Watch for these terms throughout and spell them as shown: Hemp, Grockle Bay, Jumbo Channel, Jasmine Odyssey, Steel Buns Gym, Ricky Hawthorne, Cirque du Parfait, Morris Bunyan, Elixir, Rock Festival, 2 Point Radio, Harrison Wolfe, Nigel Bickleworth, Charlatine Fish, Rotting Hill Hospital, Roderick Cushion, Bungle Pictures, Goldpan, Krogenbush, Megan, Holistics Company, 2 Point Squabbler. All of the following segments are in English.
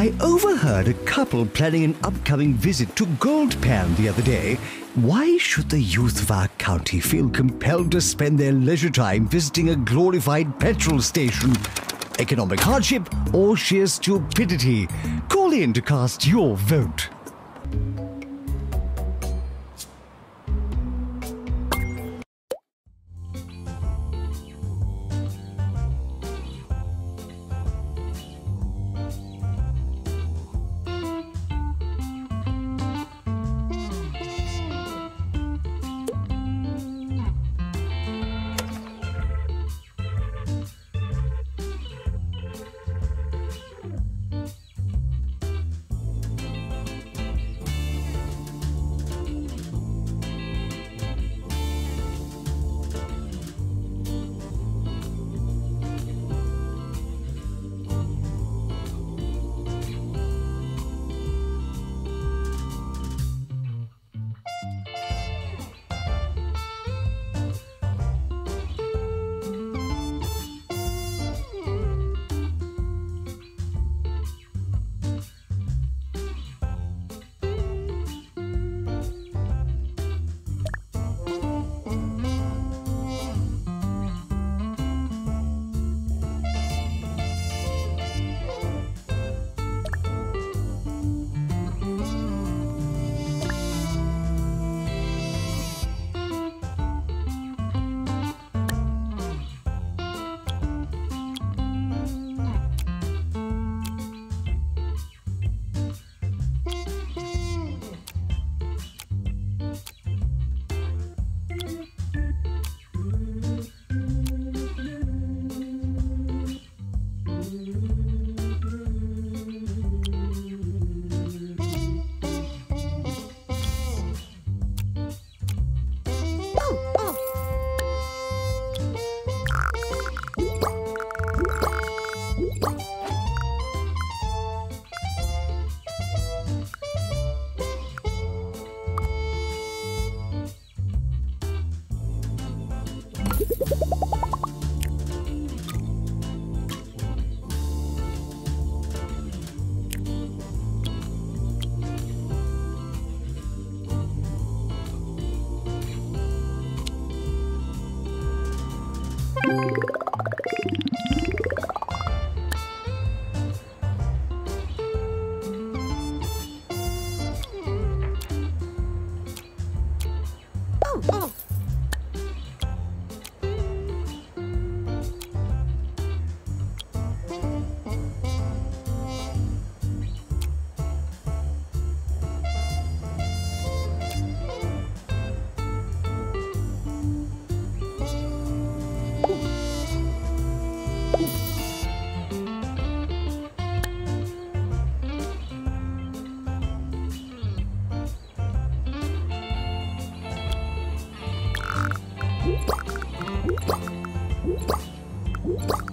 I overheard a couple planning an upcoming visit to Goldpan the other day. Why should the youth of our county feel compelled to spend their leisure time visiting a glorified petrol station? Economic hardship or sheer stupidity? Call in to cast your vote.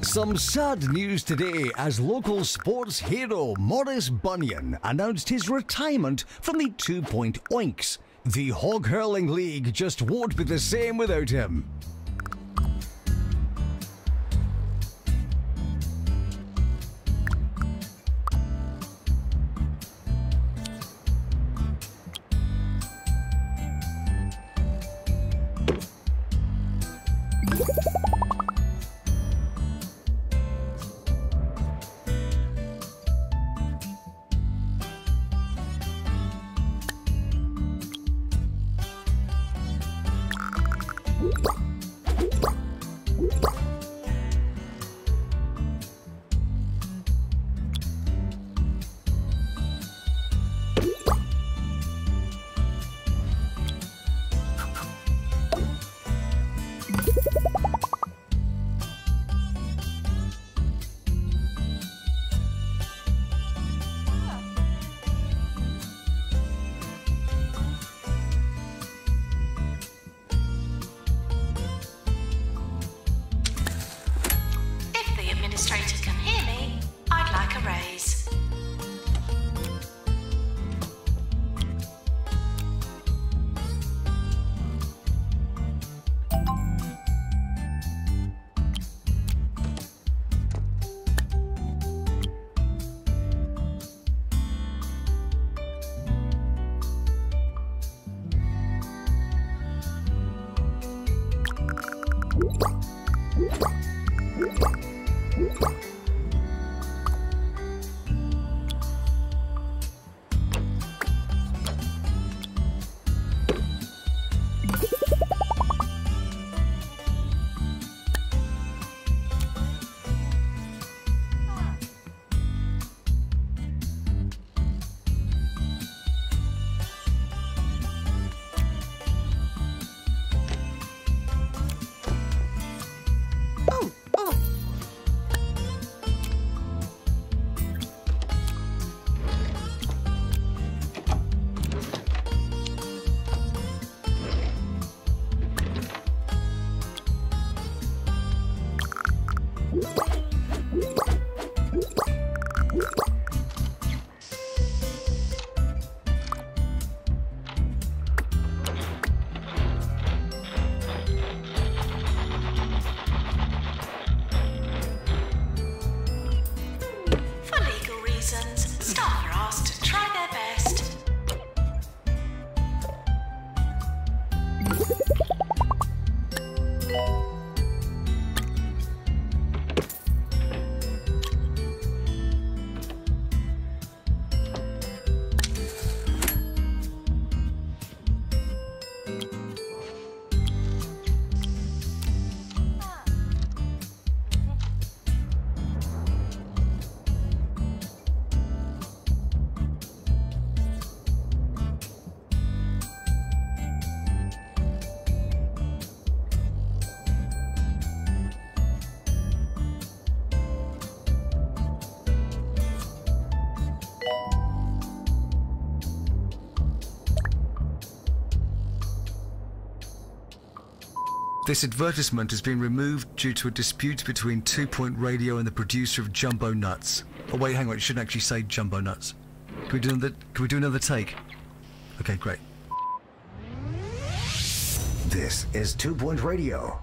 Some sad news today as local sports hero Morris Bunyan announced his retirement from the 2 Point Oinks. The Hog Hurling League just won't be the same without him. reasons, staff are asked to try their best. This advertisement has been removed due to a dispute between 2 Point Radio and the producer of Jumbo Nuts. Oh wait, hang on, it shouldn't actually say Jumbo Nuts. Can we do another take? Okay, great. This is 2 Point Radio.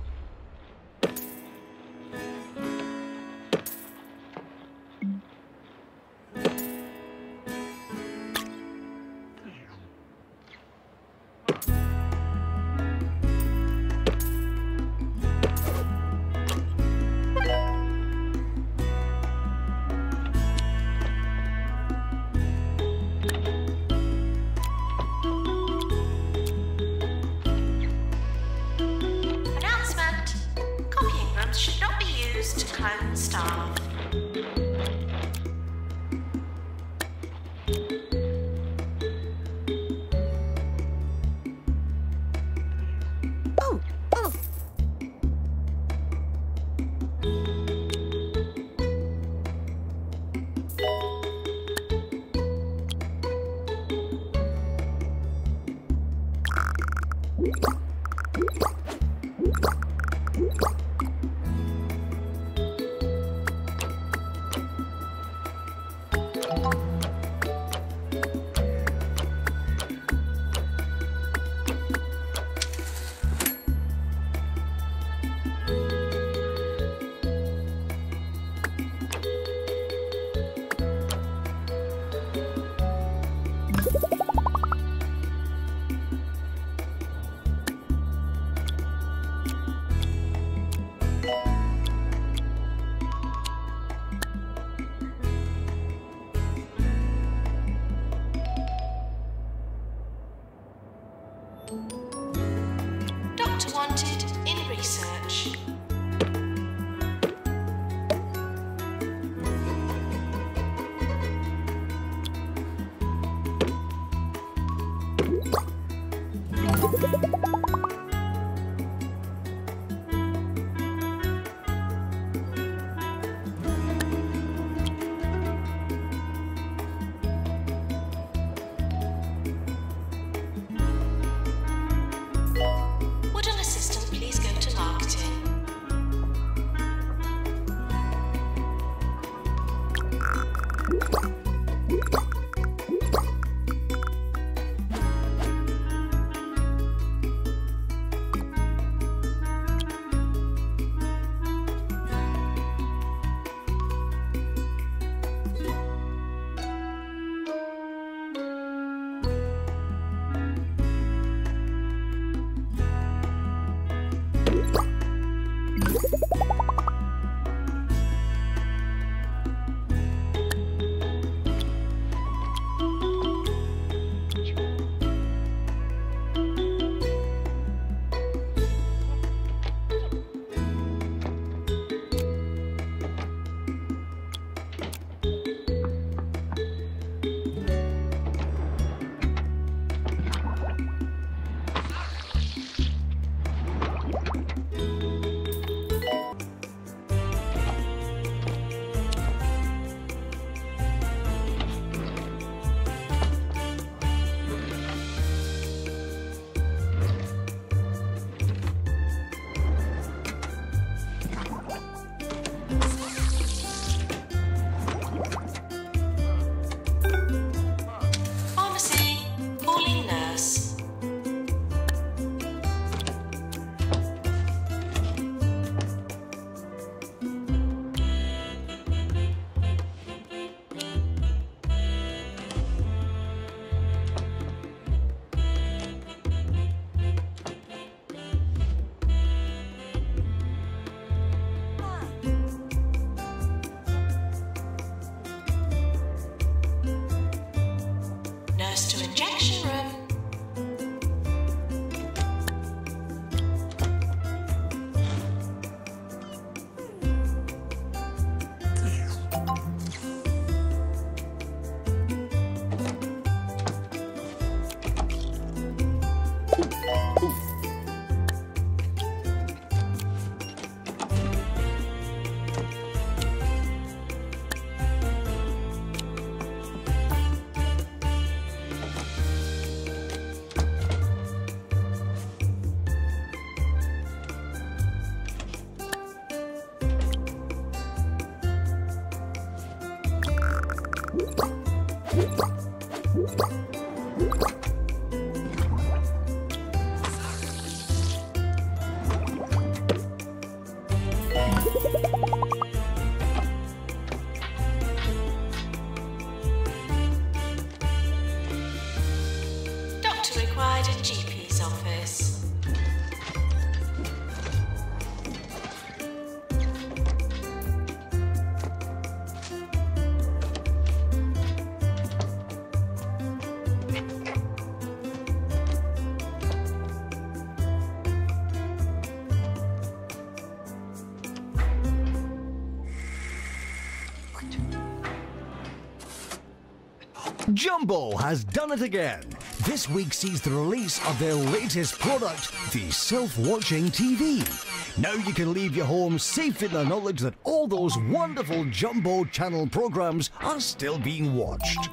Jumbo has done it again. This week sees the release of their latest product, the self-watching TV. Now you can leave your home safe in the knowledge that all those wonderful Jumbo Channel programs are still being watched.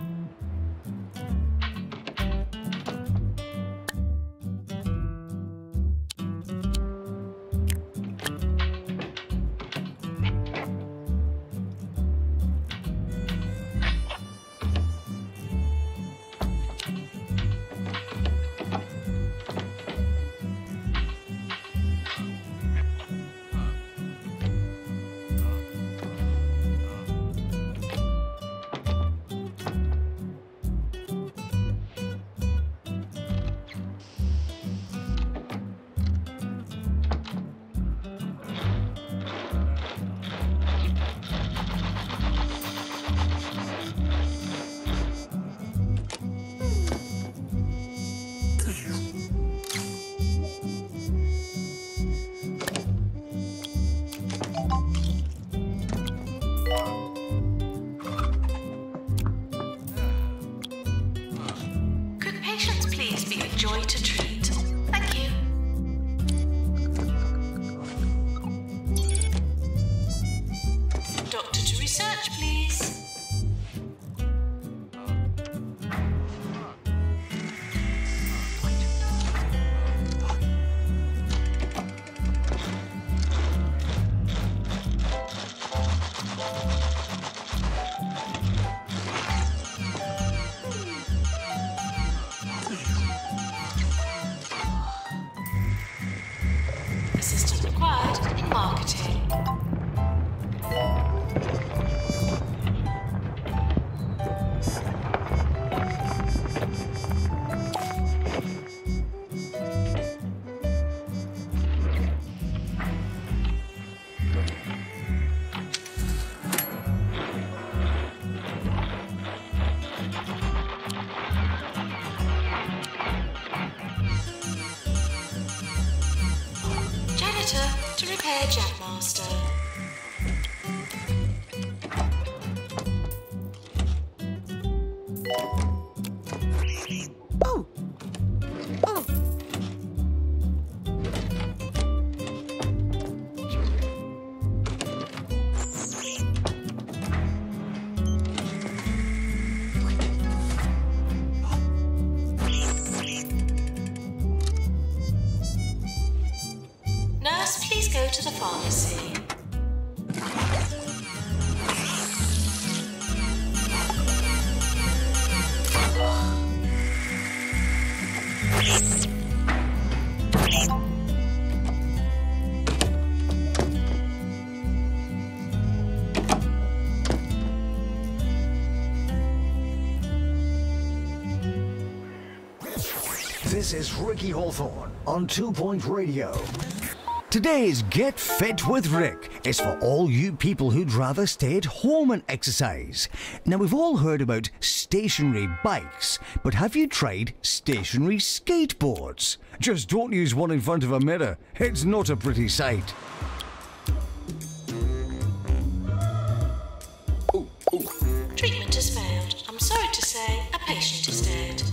This is Ricky Hawthorne on 2 Point Radio. Today's Get Fit with Rick is for all you people who'd rather stay at home and exercise. Now, we've all heard about stationary bikes, but have you tried stationary skateboards? Just don't use one in front of a mirror. It's not a pretty sight. Treatment has failed. I'm sorry to say, a patient is dead.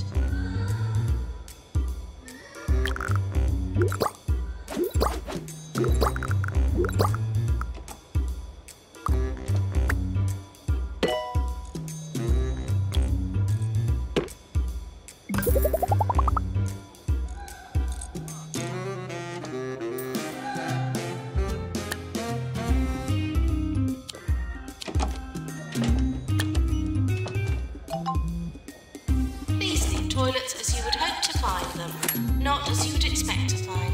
toilets as you would hope to find them, not as you would expect to find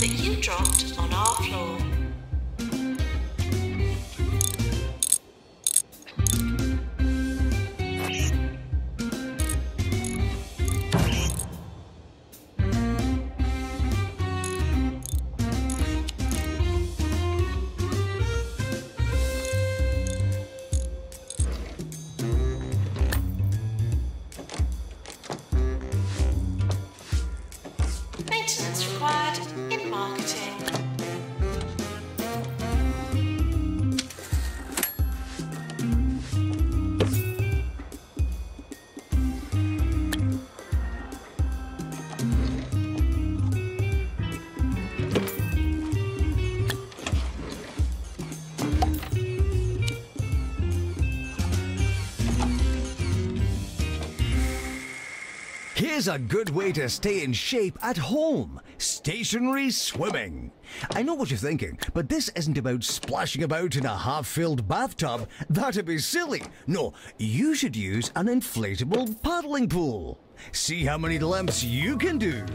that you dropped on our floor. Here's a good way to stay in shape at home. Stationary swimming. I know what you're thinking, but this isn't about splashing about in a half-filled bathtub. That'd be silly. No, you should use an inflatable paddling pool. See how many limps you can do.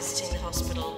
visiting the hospital.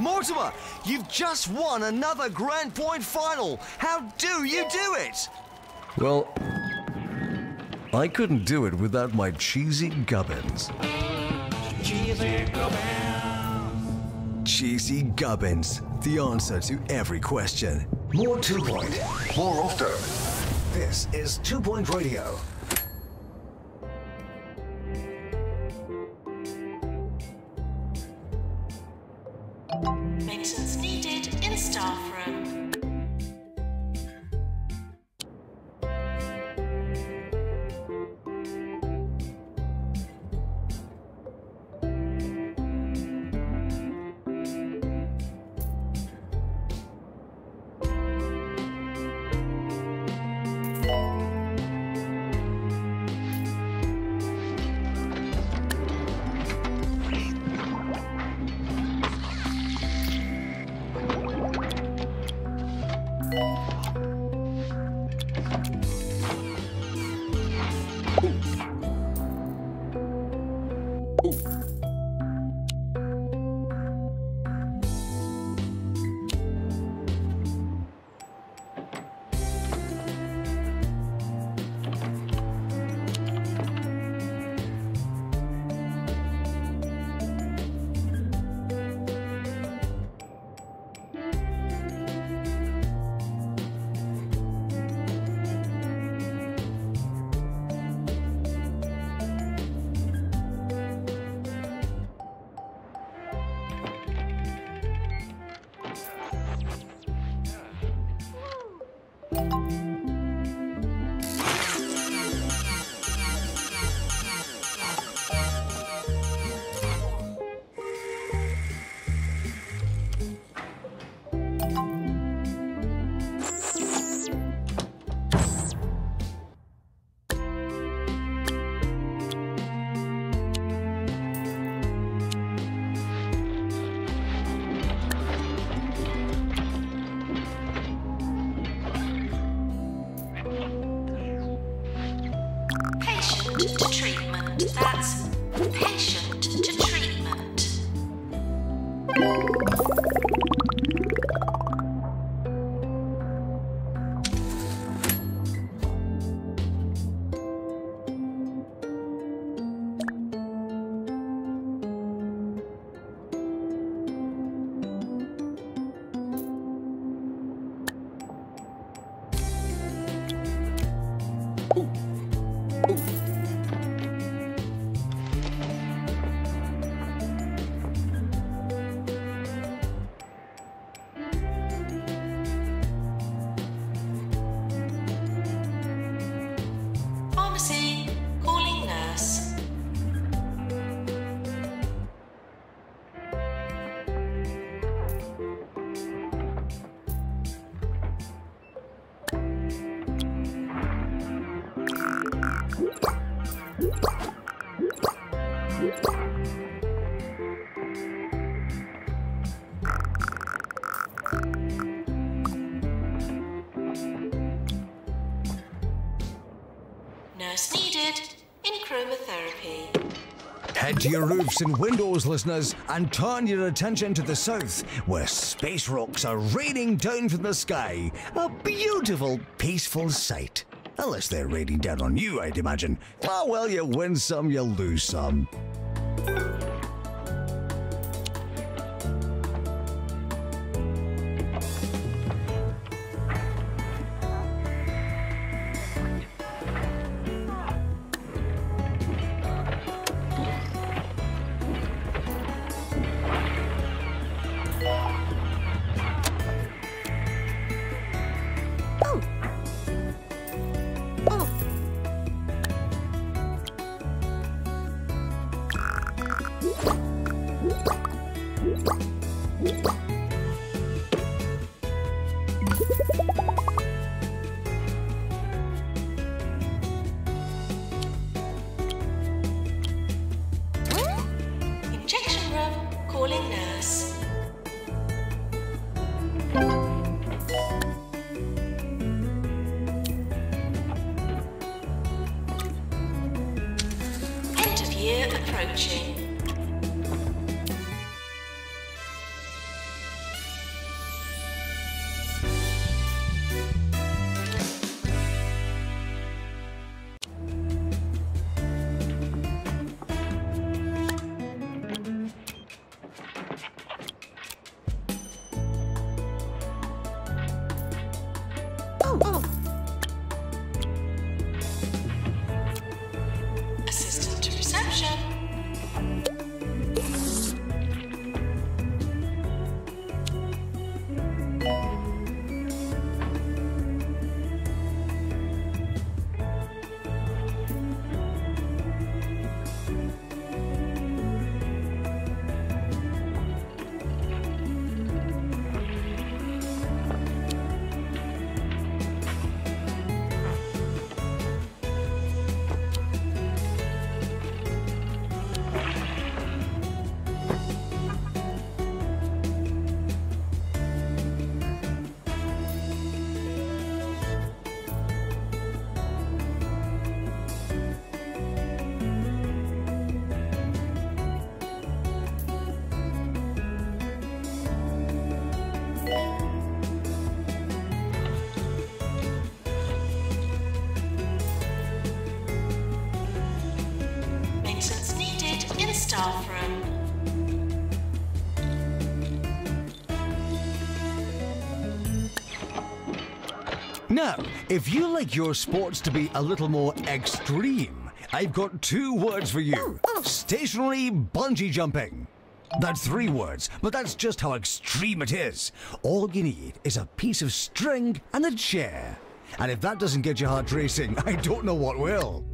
Mortimer, you've just won another Grand Point final. How do you do it? Well, I couldn't do it without my cheesy gubbins. Cheesy gubbins. Cheesy gubbins, the answer to every question. More 2 Point, more often. This is 2 Point Radio. Head to your roofs and windows, listeners, and turn your attention to the south, where space rocks are raining down from the sky. A beautiful, peaceful sight. Unless they're raining down on you, I'd imagine. Oh well, you win some, you lose some. Calling nurse. End of year approaching. Now, if you like your sports to be a little more extreme, I've got two words for you. Stationary bungee jumping. That's three words, but that's just how extreme it is. All you need is a piece of string and a chair. And if that doesn't get your heart racing, I don't know what will.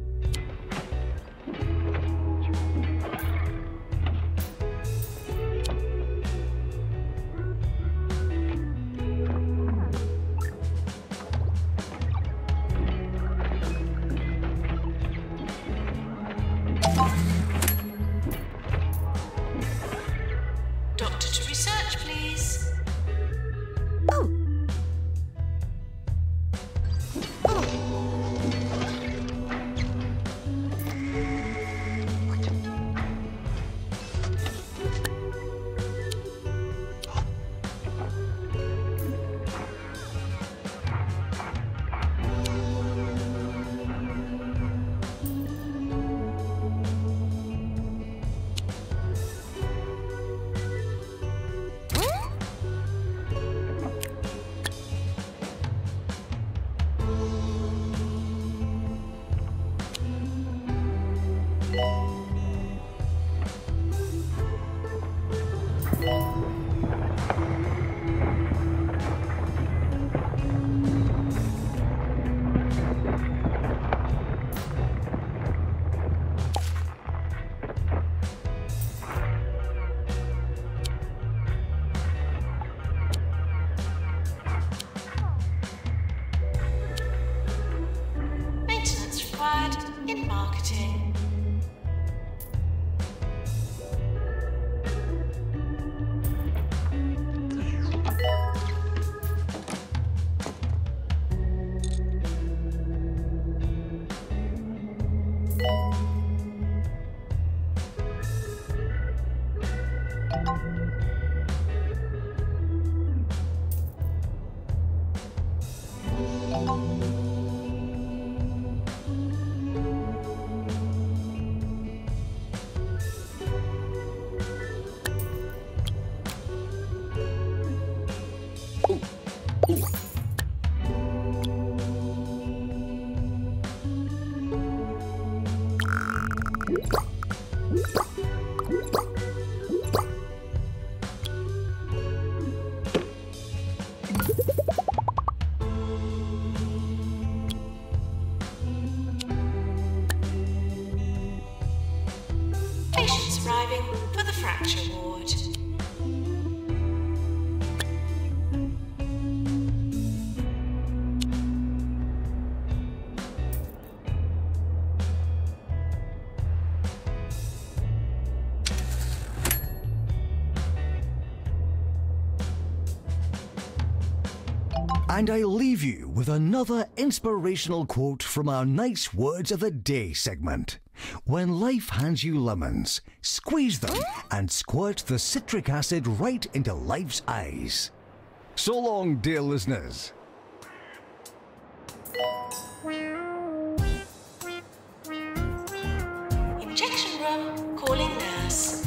And I leave you with another inspirational quote from our Nice Words of the Day segment. When life hands you lemons, squeeze them and squirt the citric acid right into life's eyes. So long, dear listeners. Injection room, calling nurse.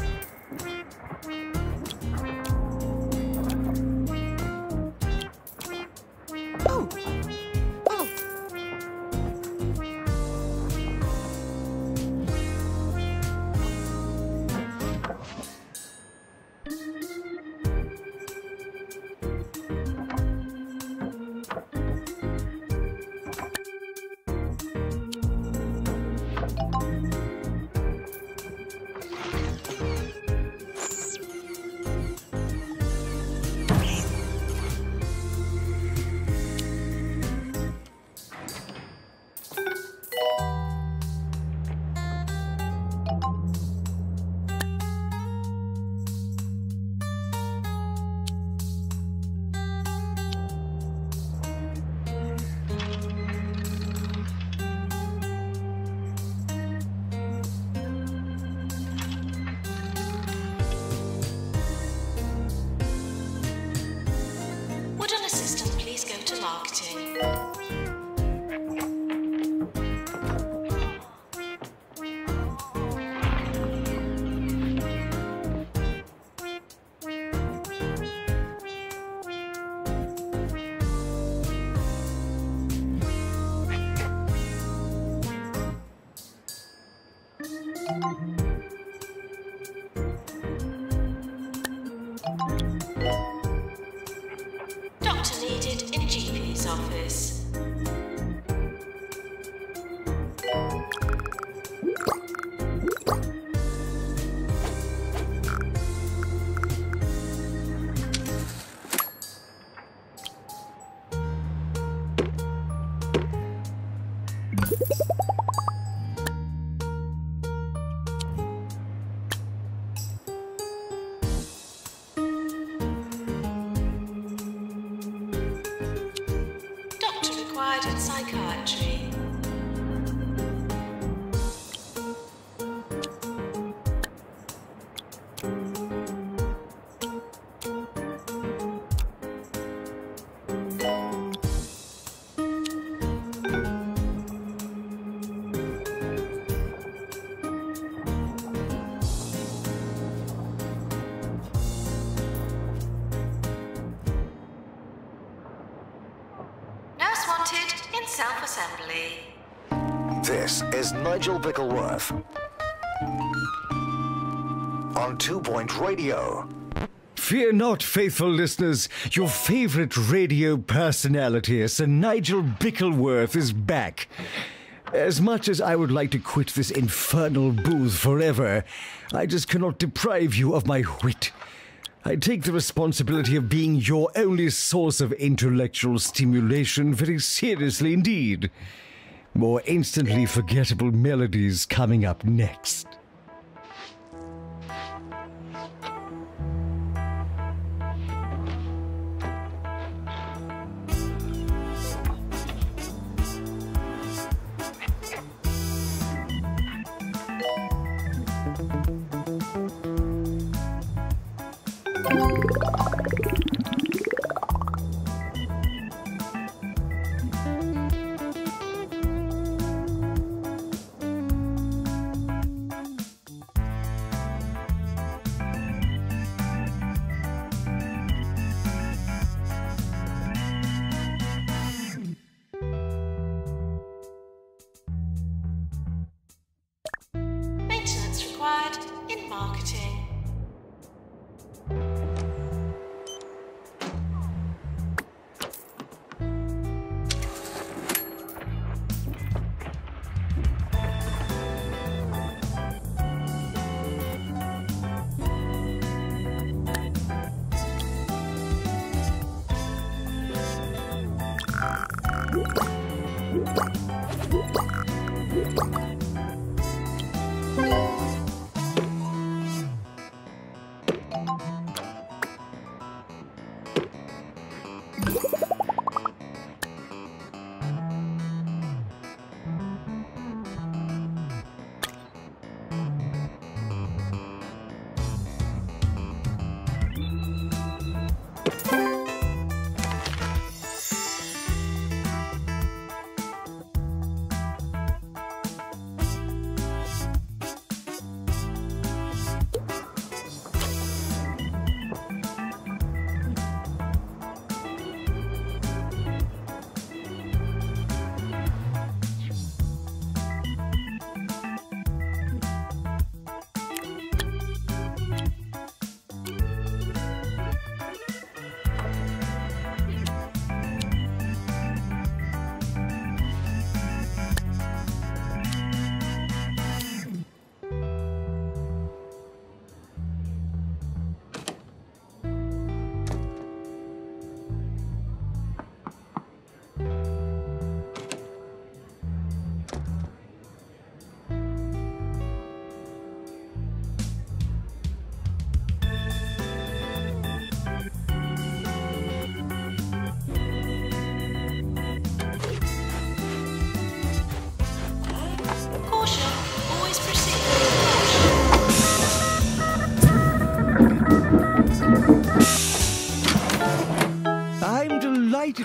This is Nigel Bickleworth on 2 Point Radio. Fear not, faithful listeners. Your favourite radio personality, Sir Nigel Bickleworth, is back. As much as I would like to quit this infernal booth forever, I just cannot deprive you of my wit. I take the responsibility of being your only source of intellectual stimulation very seriously indeed. More instantly forgettable melodies coming up next.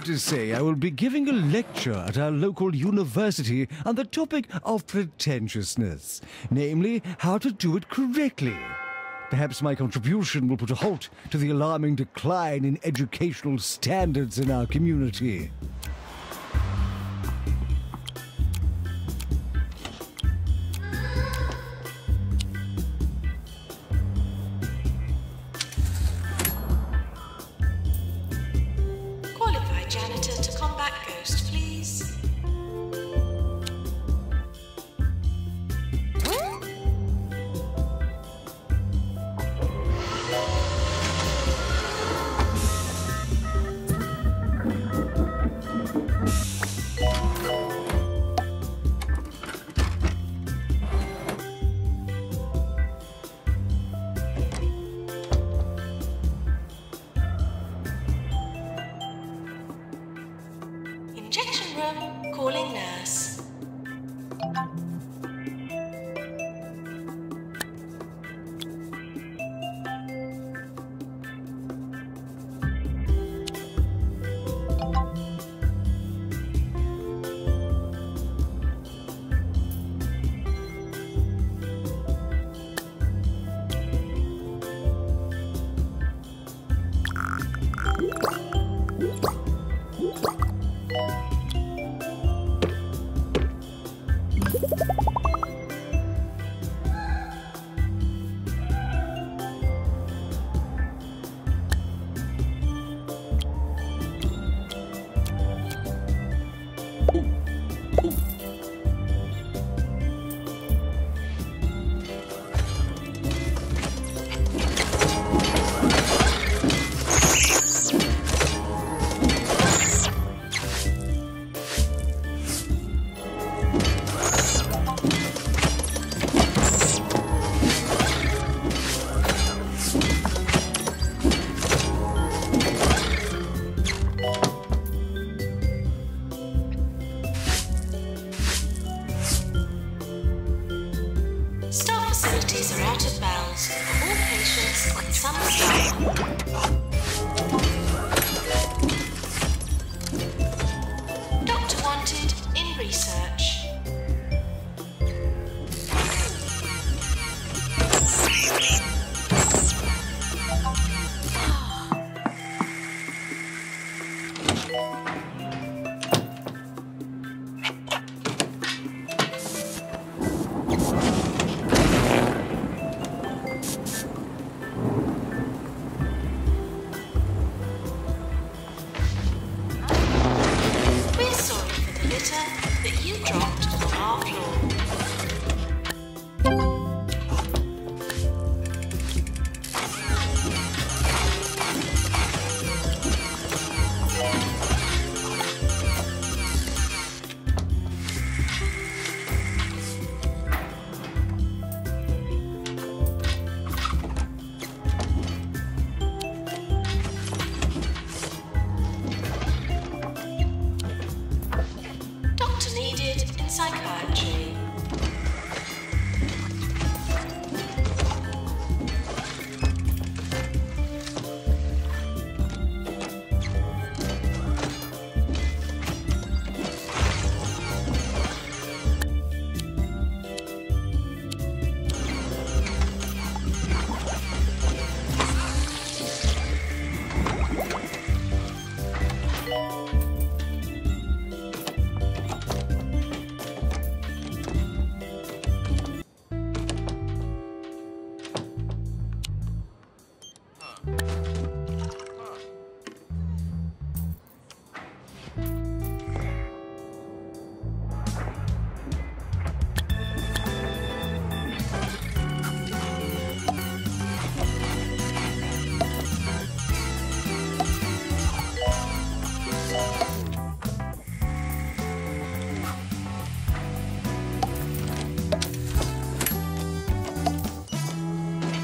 delighted to say I will be giving a lecture at our local university on the topic of pretentiousness, namely how to do it correctly. Perhaps my contribution will put a halt to the alarming decline in educational standards in our community.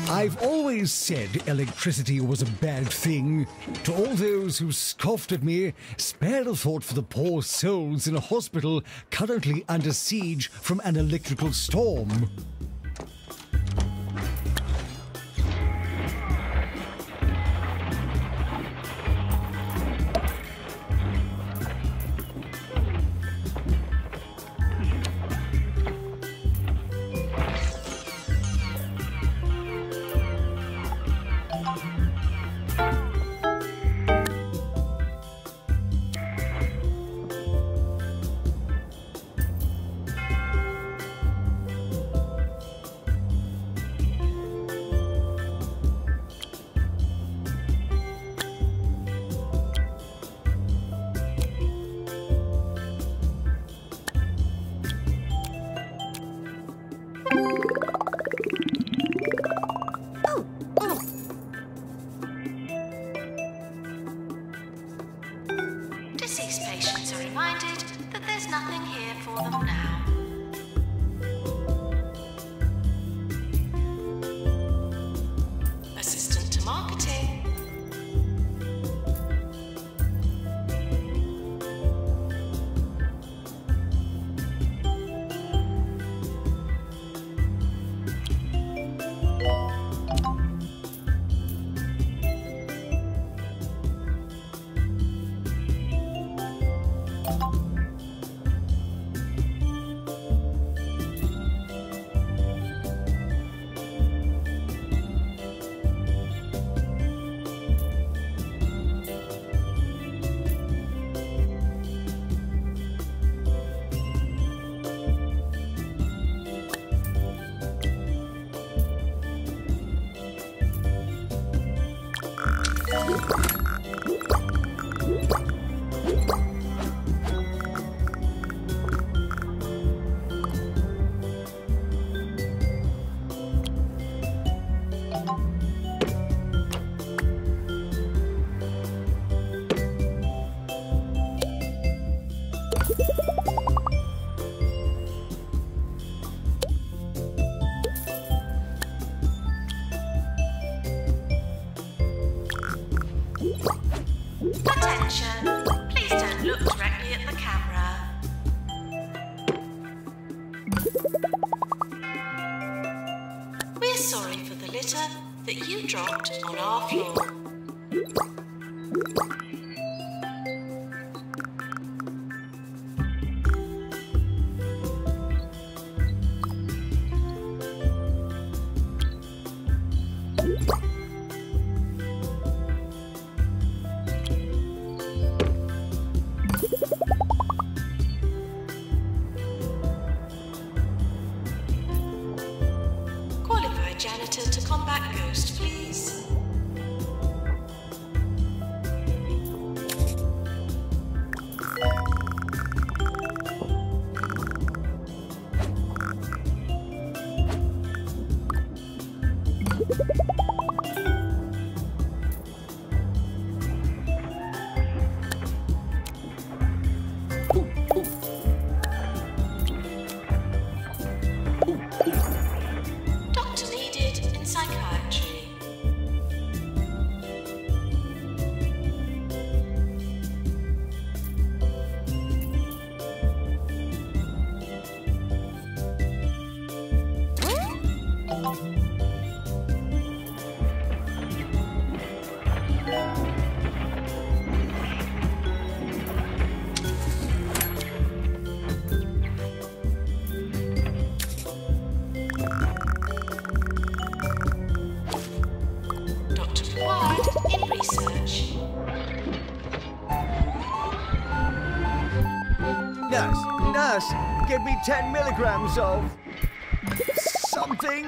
I've always said electricity was a bad thing. To all those who scoffed at me, spare a thought for the poor souls in a hospital currently under siege from an electrical storm. Give me 10 milligrams of... something.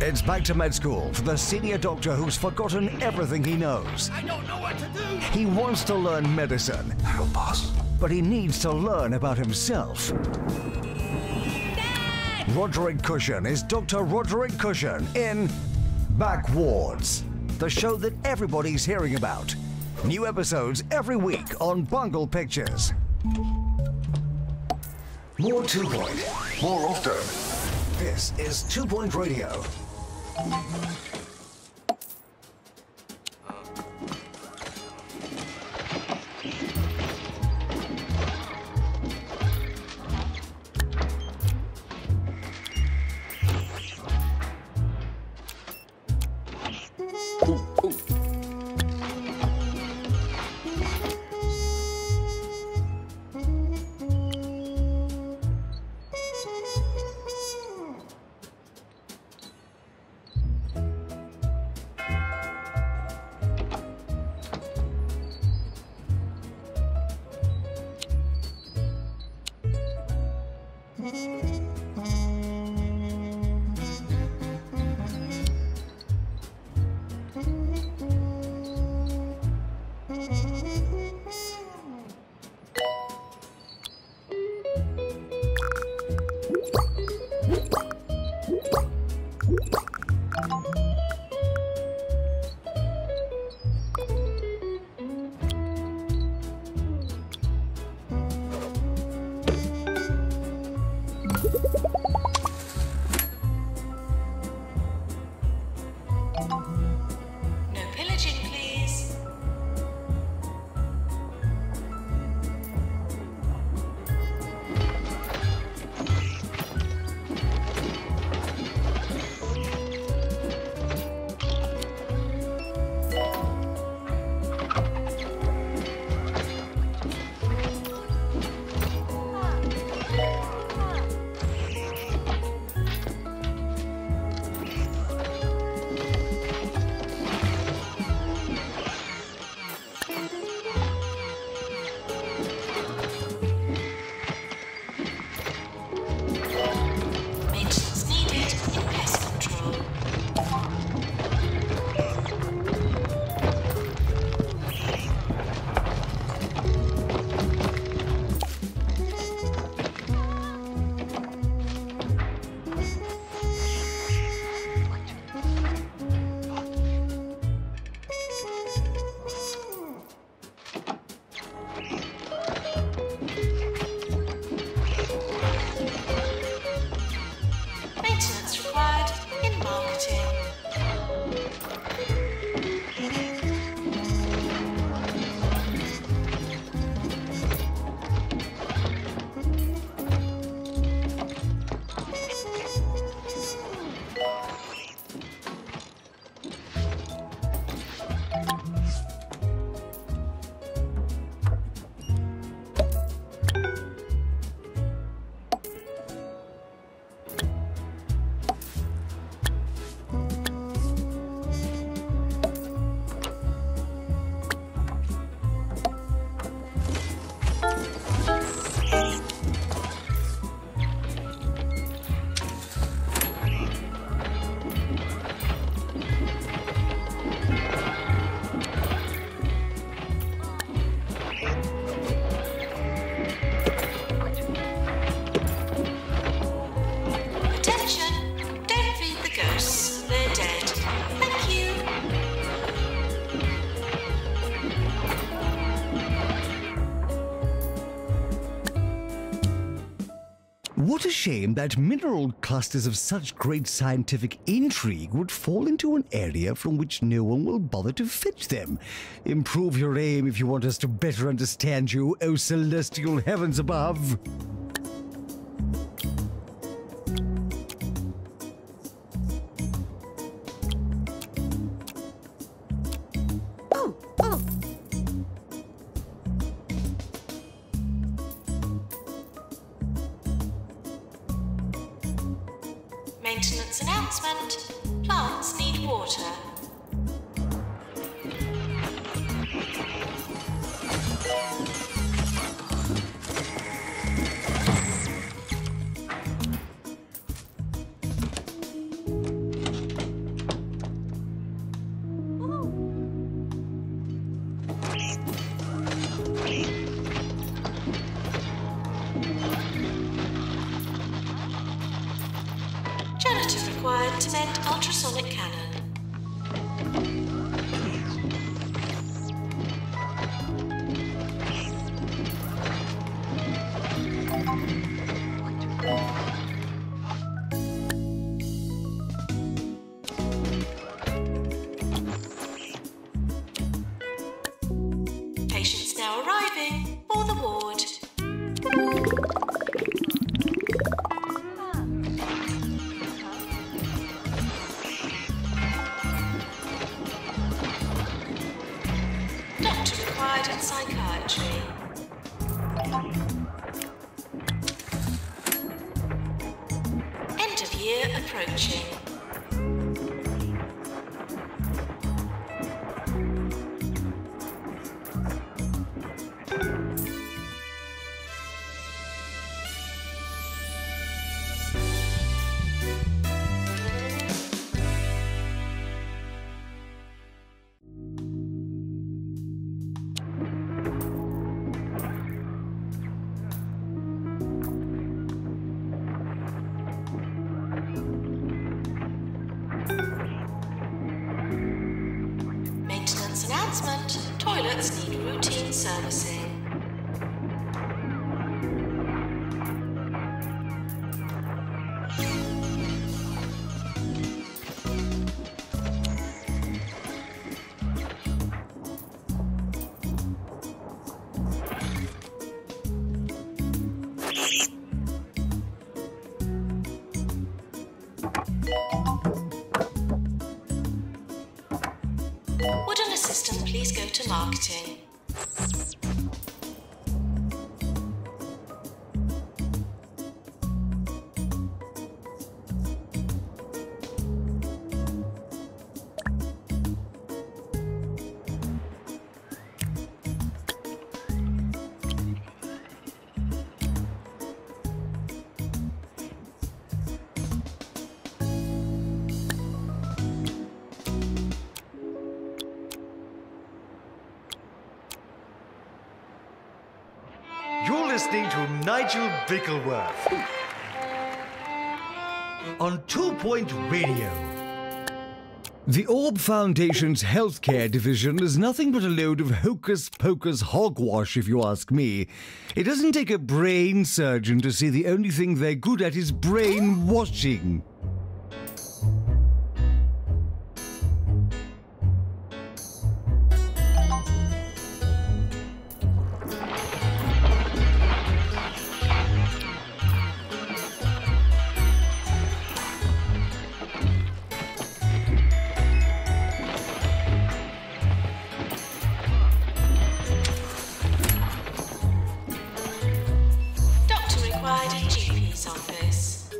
It's back to med school for the senior doctor who's forgotten everything he knows. I don't know what to do! He wants to learn medicine. Hello, boss. But he needs to learn about himself. Dad! Roderick Cushion is Dr. Roderick Cushion in... Backwards. The show that everybody's hearing about. New episodes every week on Bungle Pictures. More 2 Point, more often. This is 2 Point Radio. What a shame that mineral clusters of such great scientific intrigue would fall into an area from which no one will bother to fetch them. Improve your aim if you want us to better understand you, O celestial heavens above. Marketing. Listening to Nigel Bickleworth on 2 Point Radio. The Orb Foundation's healthcare division is nothing but a load of hocus-pocus hogwash, if you ask me. It doesn't take a brain surgeon to see the only thing they're good at is brainwashing. GP's office.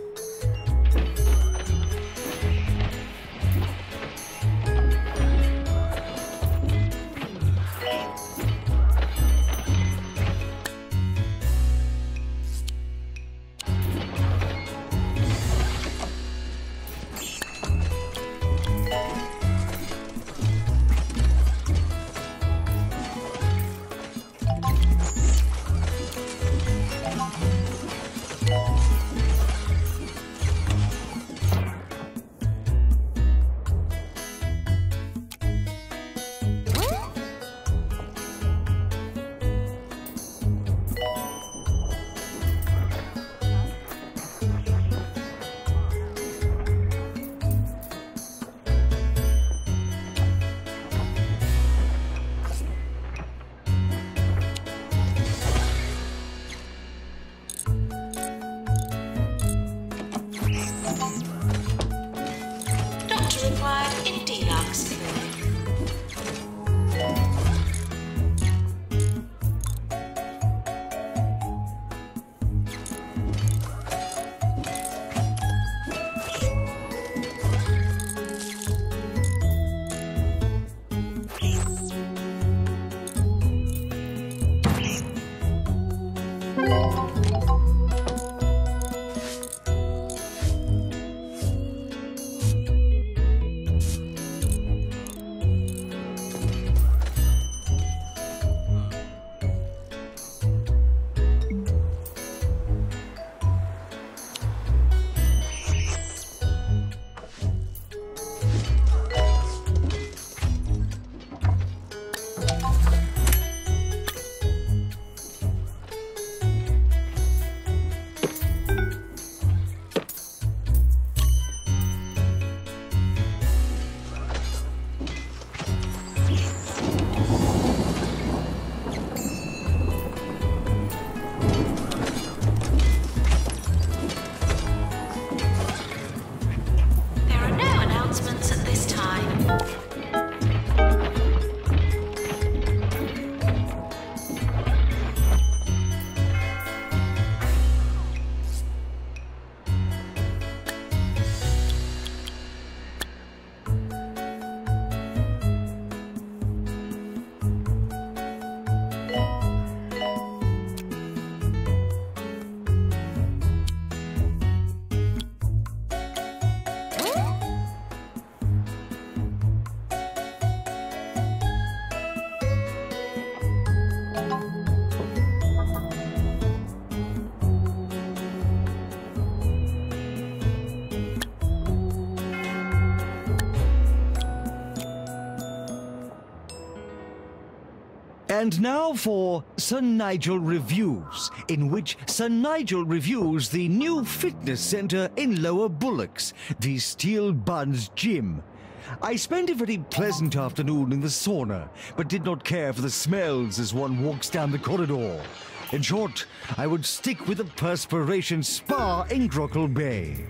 task. And now for Sir Nigel Reviews, in which Sir Nigel reviews the new fitness centre in Lower Bullocks, the Steel Buns Gym. I spent a very pleasant afternoon in the sauna, but did not care for the smells as one walks down the corridor. In short, I would stick with the perspiration spa in Grockle Bay.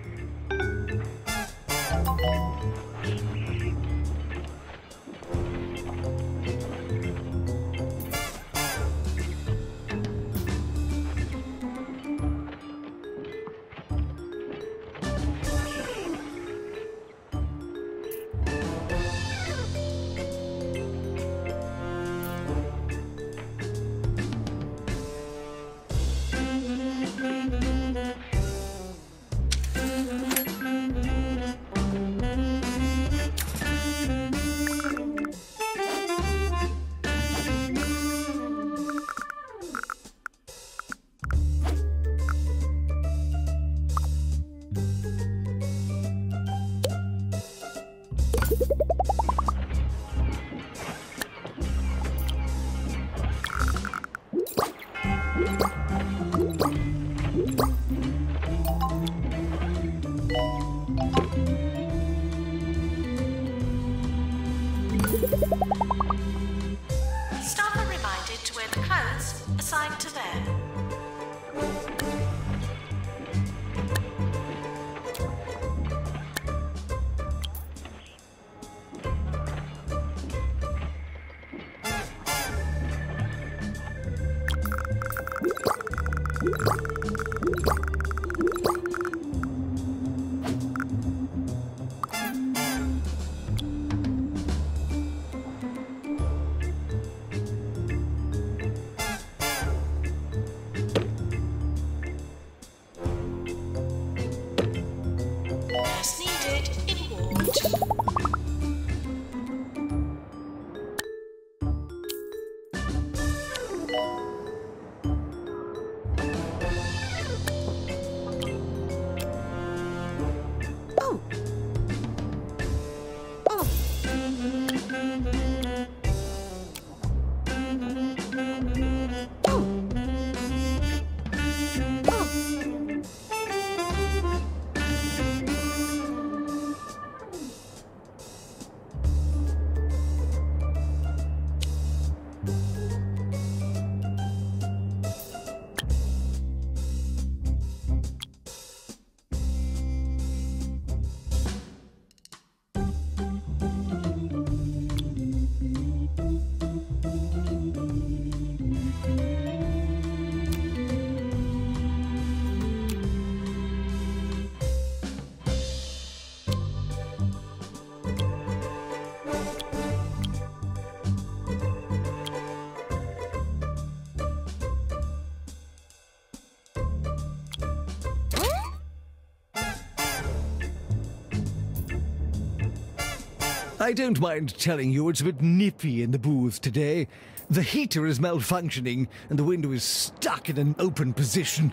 I don't mind telling you it's a bit nippy in the booth today. The heater is malfunctioning and the window is stuck in an open position.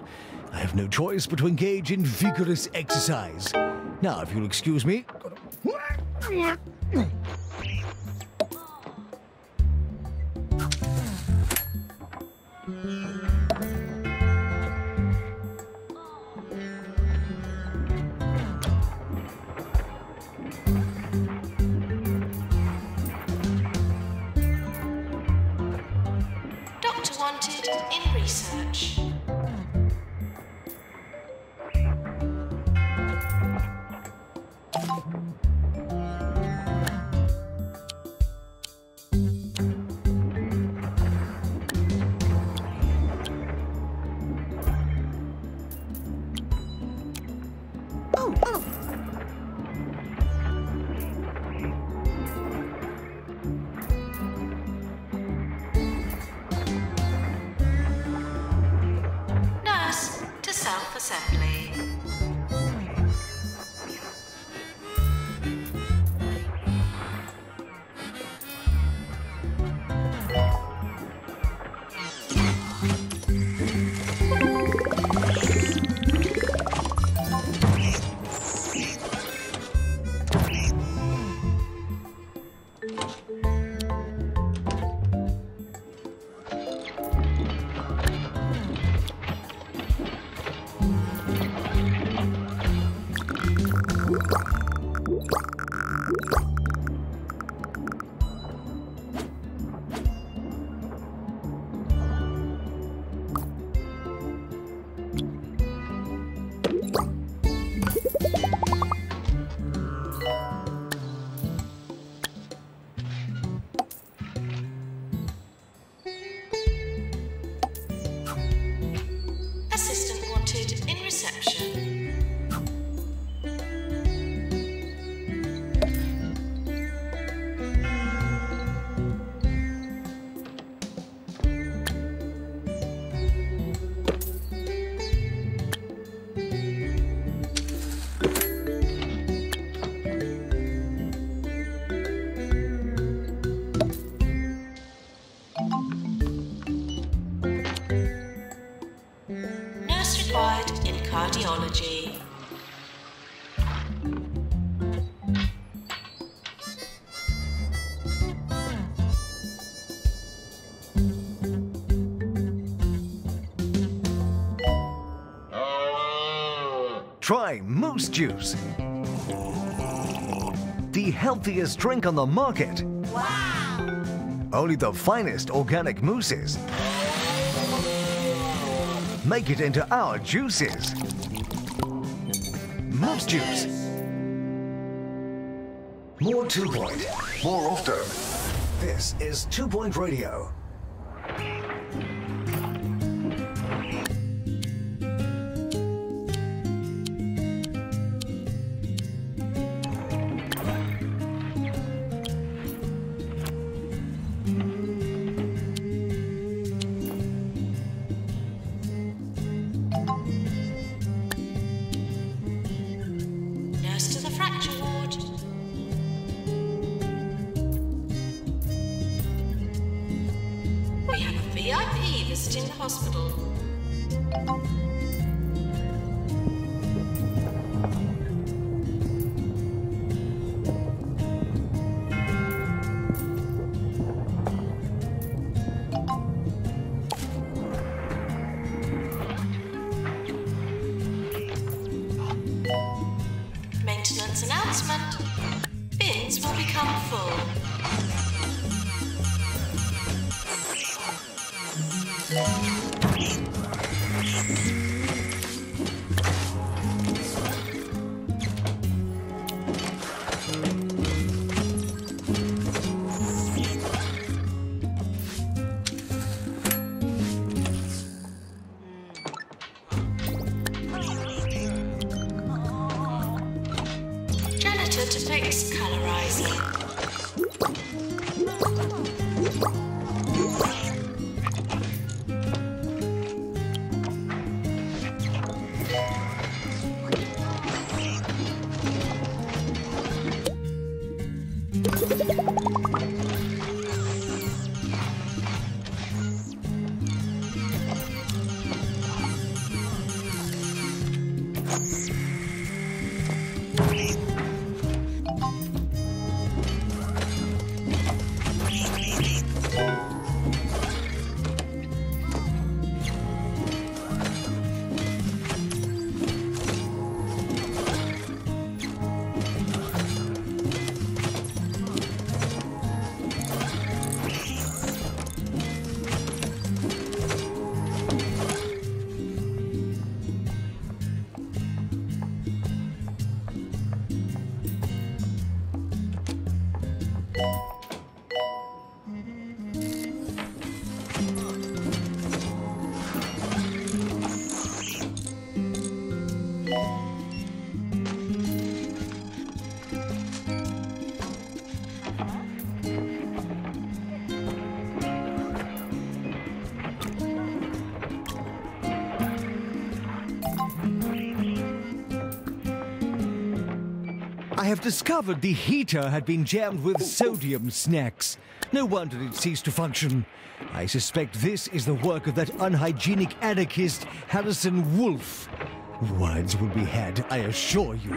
I have no choice but to engage in vigorous exercise. Now, if you'll excuse me... Doctor wanted in research. Try Moose Juice, the healthiest drink on the market. Wow! Only the finest organic mousses make it into our juices. Moose Juice. More 2 Point, more often. This is 2 Point Radio. I have discovered the heater had been jammed with sodium snacks. No wonder it ceased to function. I suspect this is the work of that unhygienic anarchist, Harrison Wolfe. Words will be had, I assure you.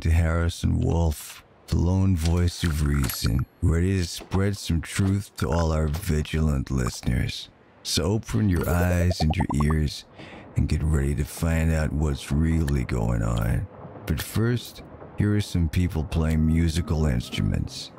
To Harrison Wolfe, the lone voice of reason, ready to spread some truth to all our vigilant listeners. So open your eyes and your ears and get ready to find out what's really going on. But first, here are some people playing musical instruments.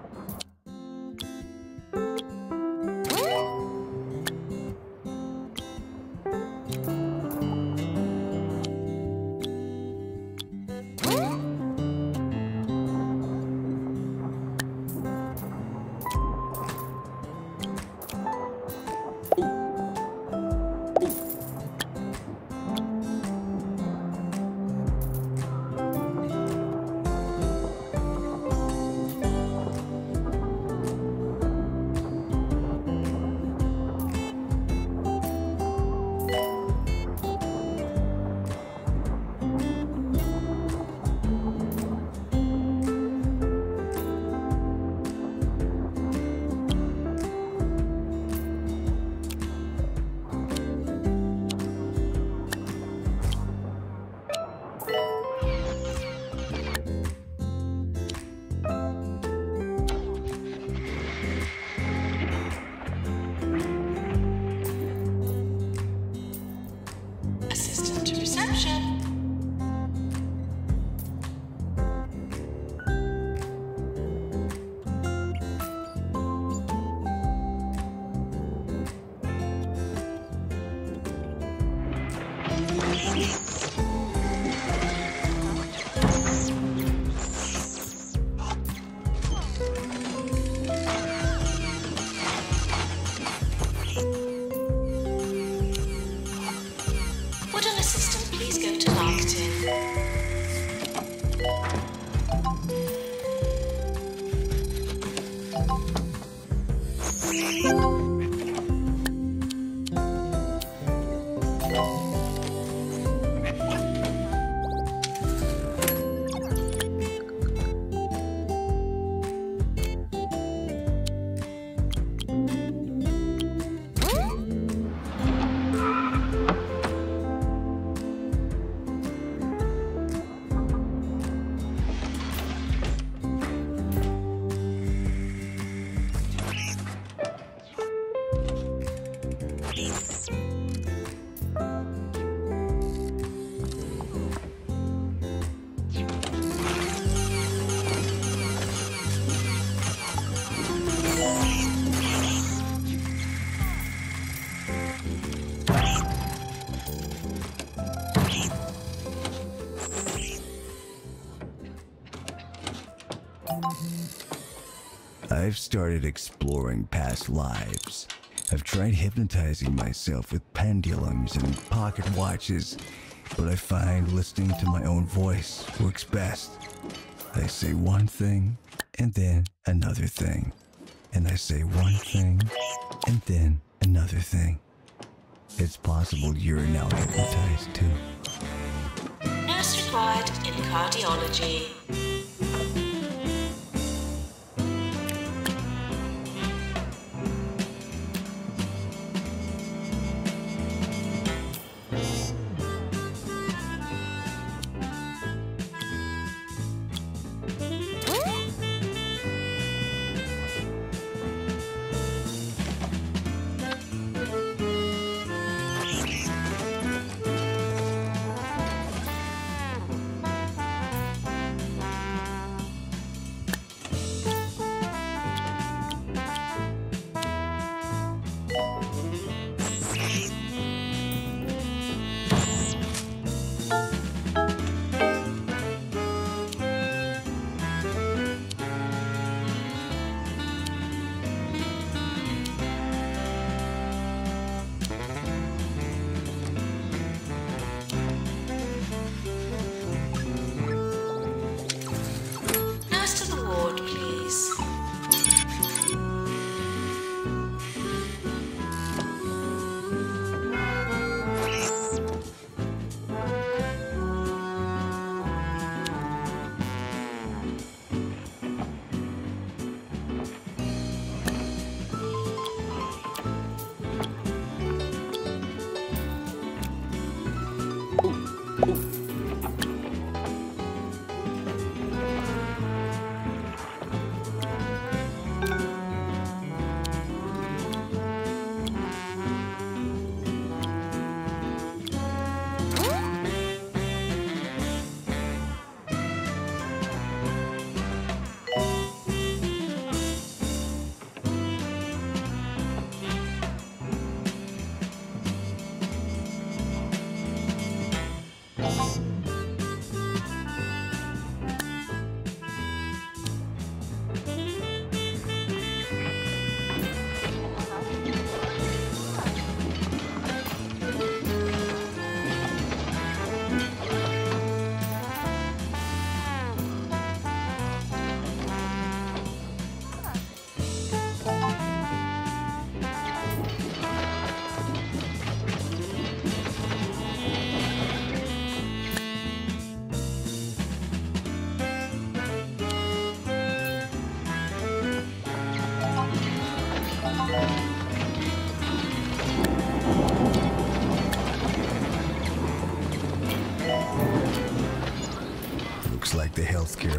I've started exploring past lives. I've tried hypnotizing myself with pendulums and pocket watches, but I find listening to my own voice works best. I say one thing, and then another thing. And I say one thing, and then another thing. It's possible you're now hypnotized too. Nurse required in cardiology.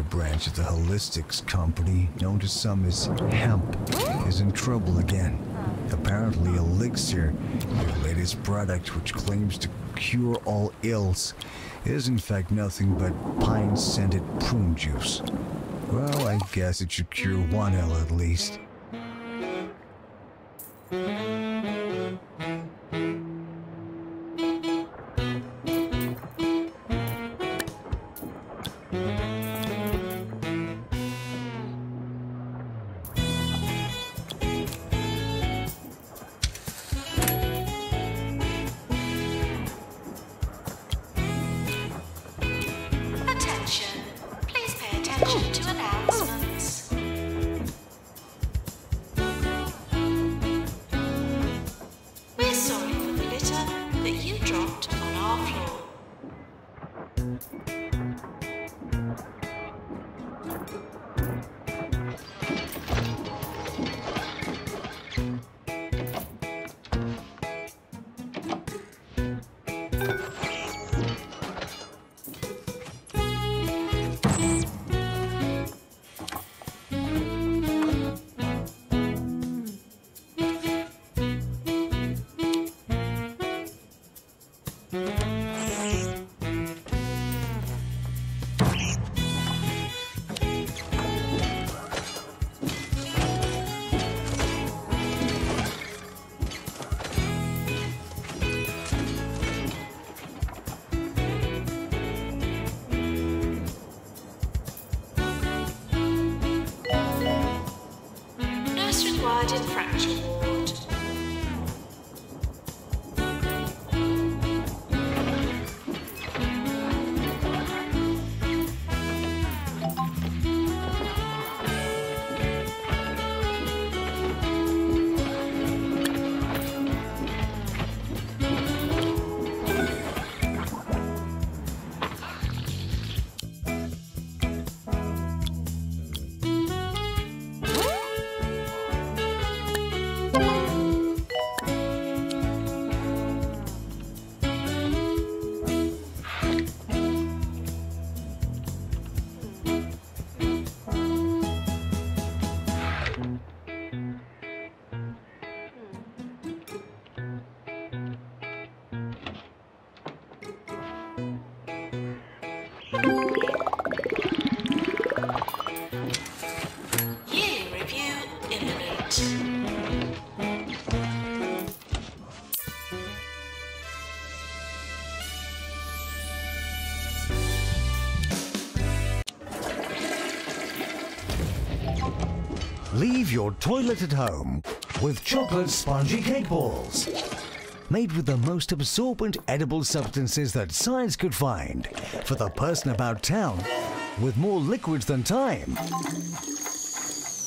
Branch of the Holistics Company, known to some as Hemp, is in trouble again. Apparently Elixir, their latest product which claims to cure all ills, is in fact nothing but pine-scented prune juice. Well, I guess it should cure one ill at least. To announcements. Leave your toilet at home with chocolate spongy cake balls. Made with the most absorbent edible substances that science could find for the person about town with more liquids than time.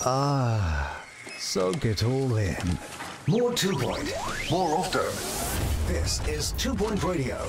Ah, soak it all in. More 2 Point, more often. This is 2 Point Radio.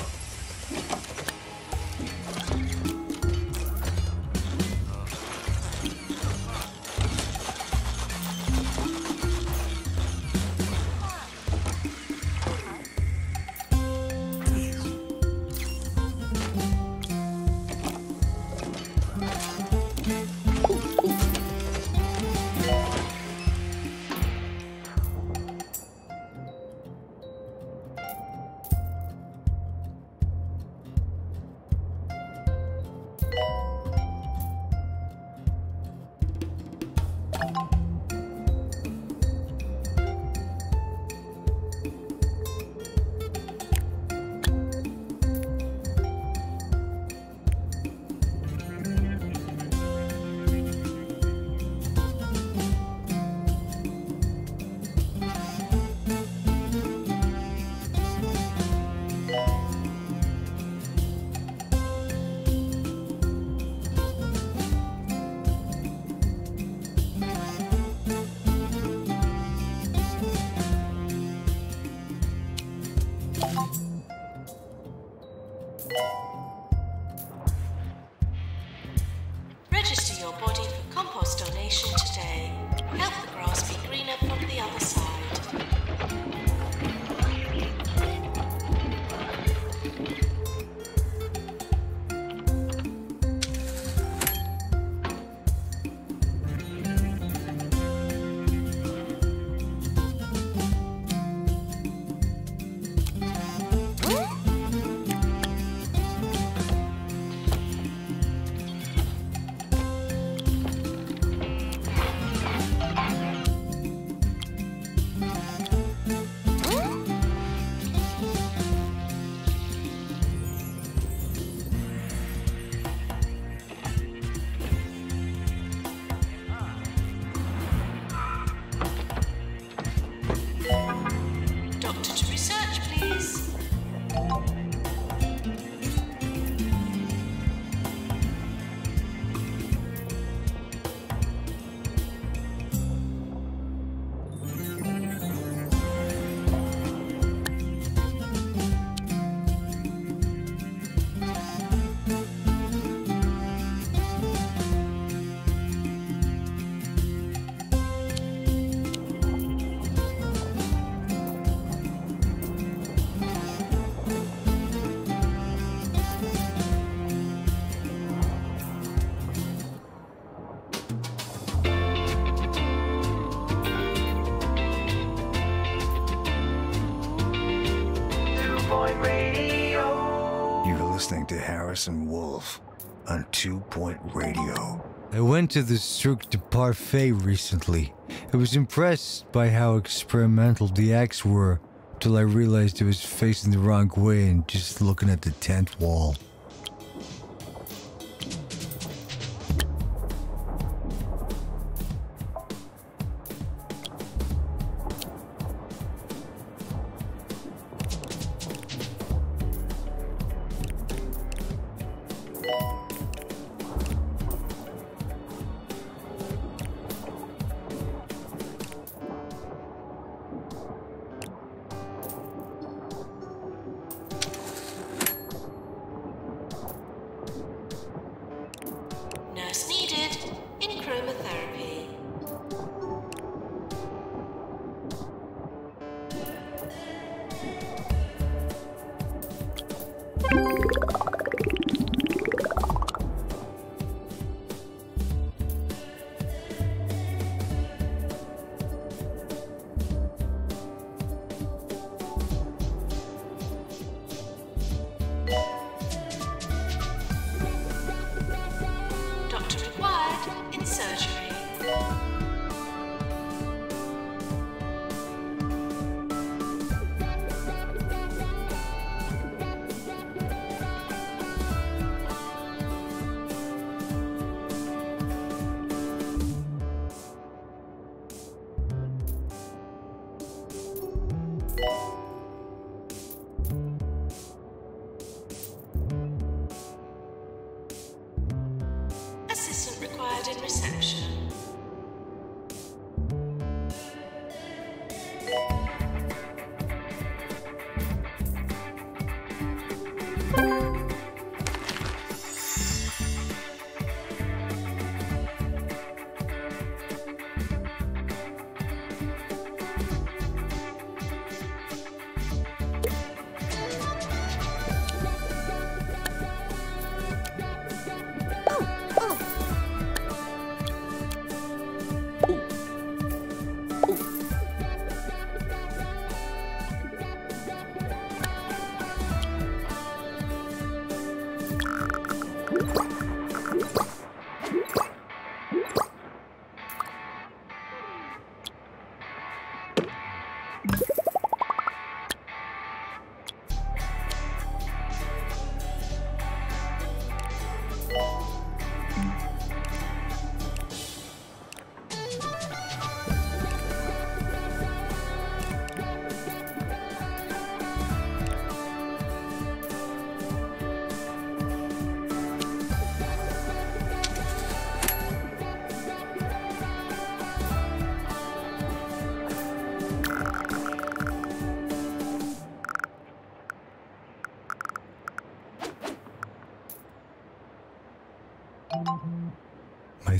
Harrison Wolfe on 2 Point Radio. I went to the Cirque du Parfait recently. I was impressed by how experimental the acts were till I realized I was facing the wrong way and just looking at the tent wall.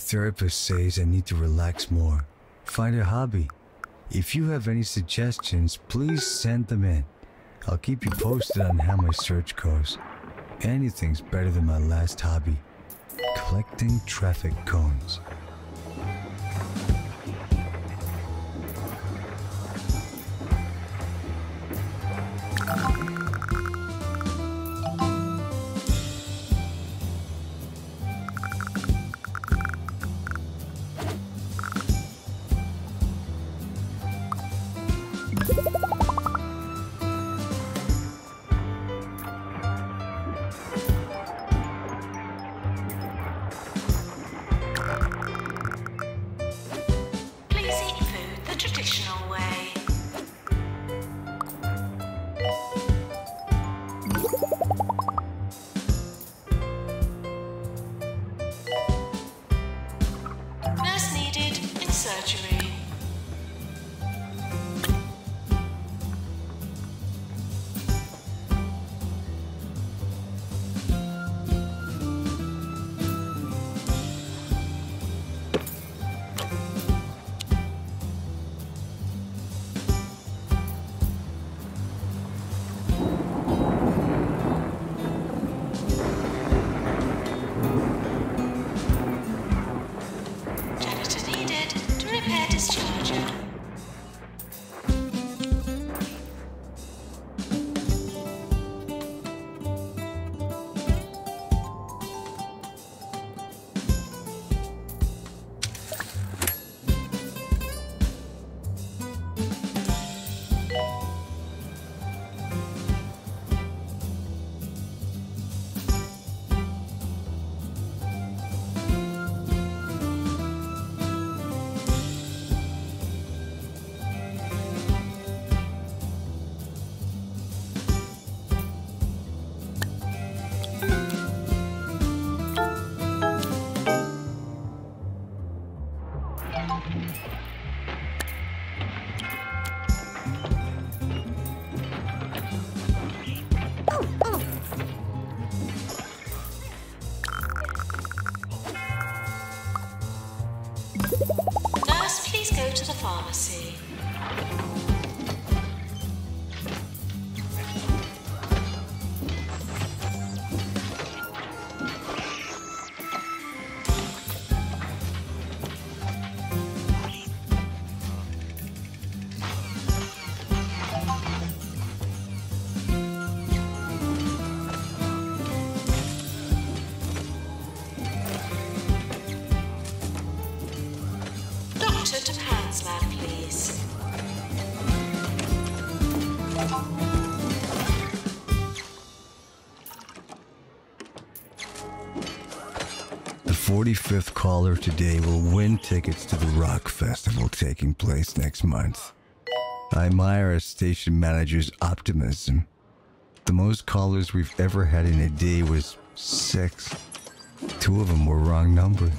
Therapist says I need to relax more. Find a hobby. If you have any suggestions, please send them in. I'll keep you posted on how my search goes. Anything's better than my last hobby, collecting traffic cones. Nurse, please go to the pharmacy. The 45th caller today will win tickets to the Rock Festival taking place next month. I admire our station manager's optimism. The most callers we've ever had in a day was 6. 2 of them were wrong number.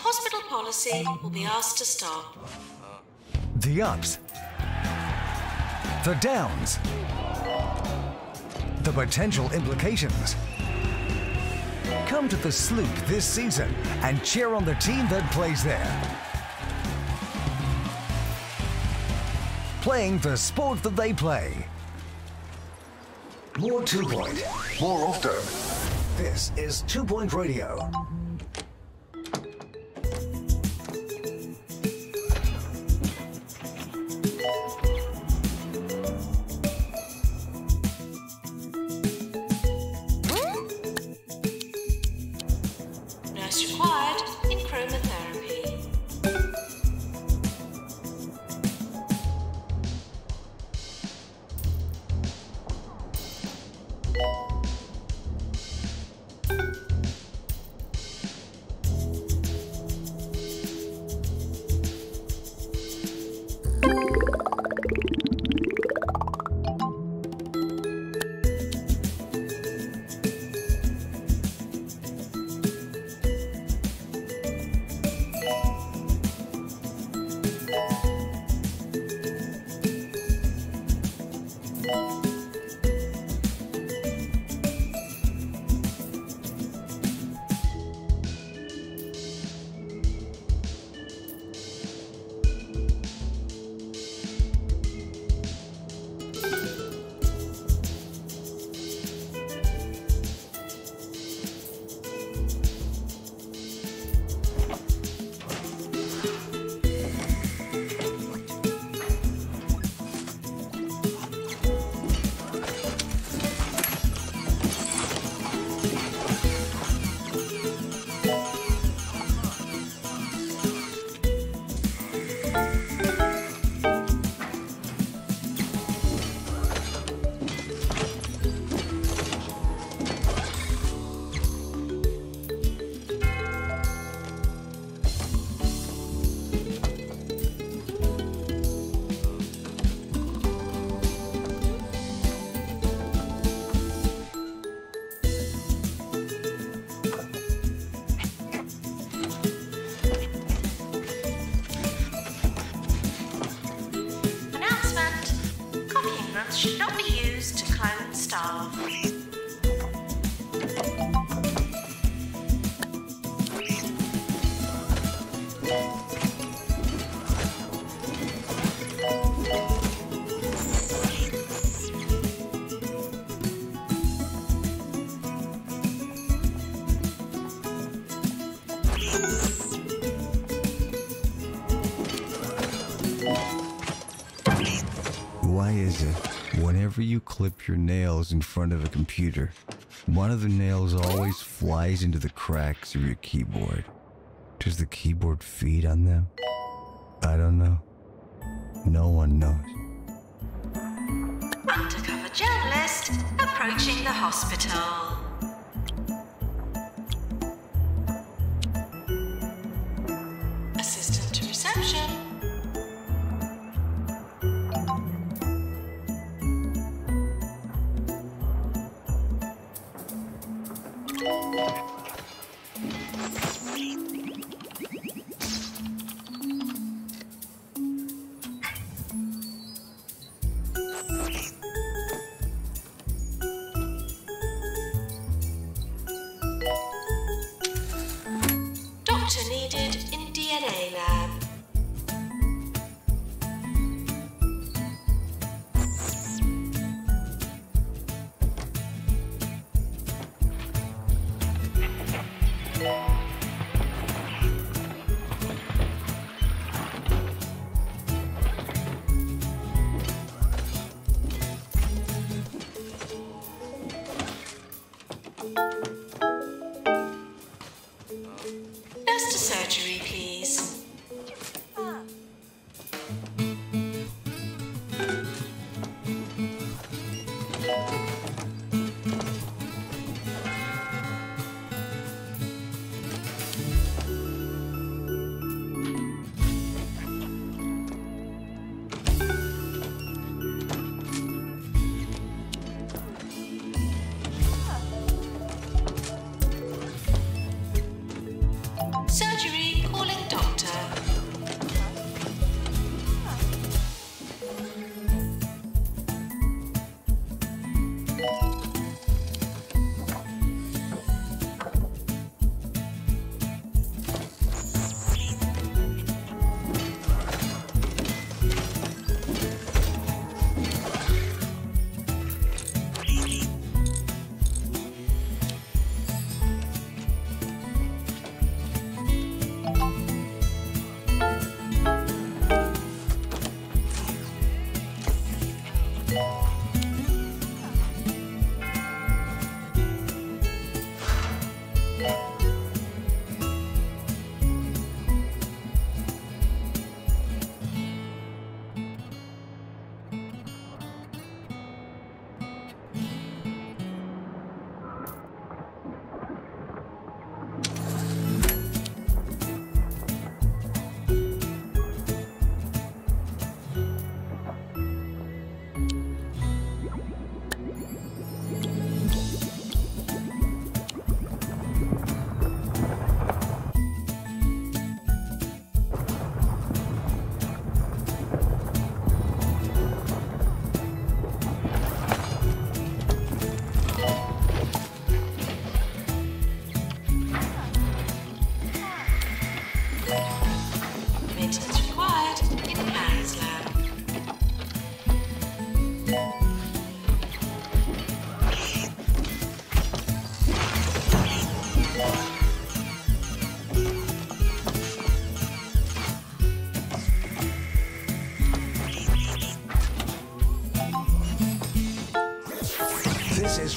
Hospital policy will be asked to stop. The ups, the downs, the potential implications. Come to the Sloop this season and cheer on the team that plays there. Playing the sport that they play. More 2 Point, more often. This is 2 Point Radio. why is it whenever you clip your nails in front of a computer, one of the nails always flies into the cracks of your keyboard? Does the keyboard feed on them? I don't know. No one knows. Undercover journalist approaching the hospital. Assistant to reception.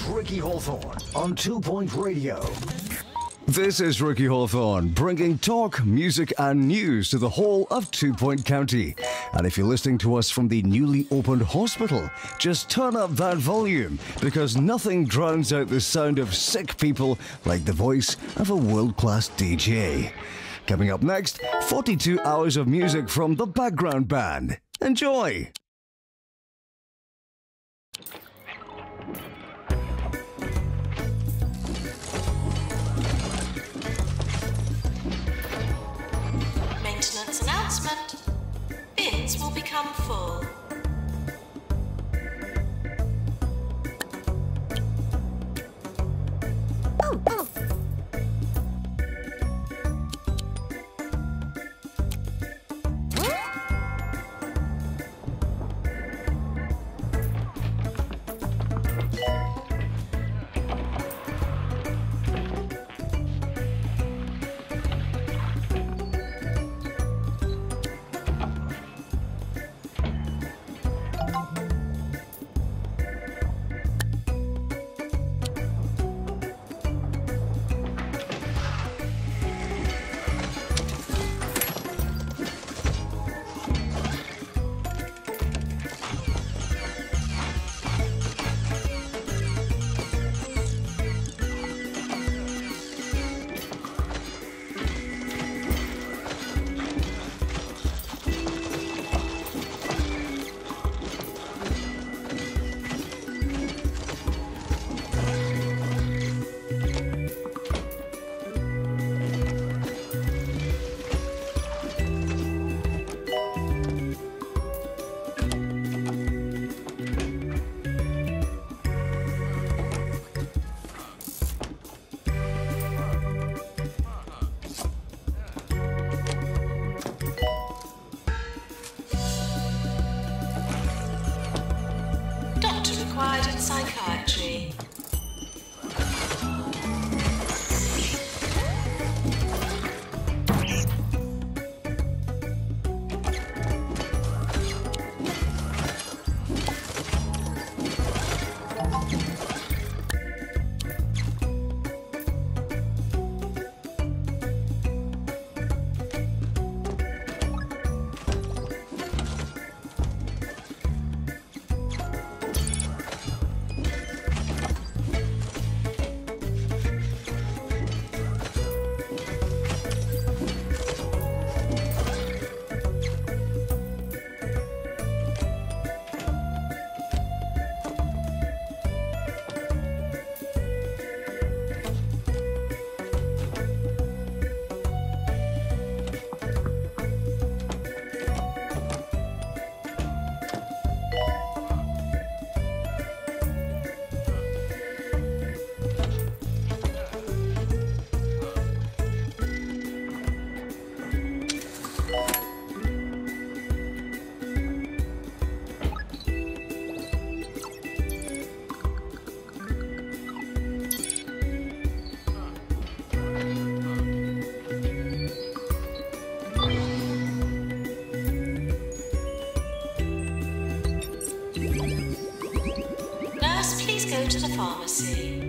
Ricky Hawthorne on 2 Point Radio. This is Ricky Hawthorne, bringing talk, music and news to the whole of 2 Point County. And if you're listening to us from the newly opened hospital, just turn up that volume, because nothing drowns out the sound of sick people like the voice of a world-class DJ. Coming up next, 42 hours of music from the background band. Enjoy! Announcement. Bins will become full. Oh, oh. go to the pharmacy.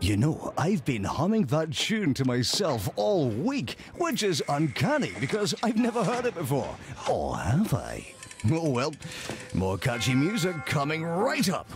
You know, I've been humming that tune to myself all week, which is uncanny because I've never heard it before. Or have I? Oh well, more catchy music coming right up.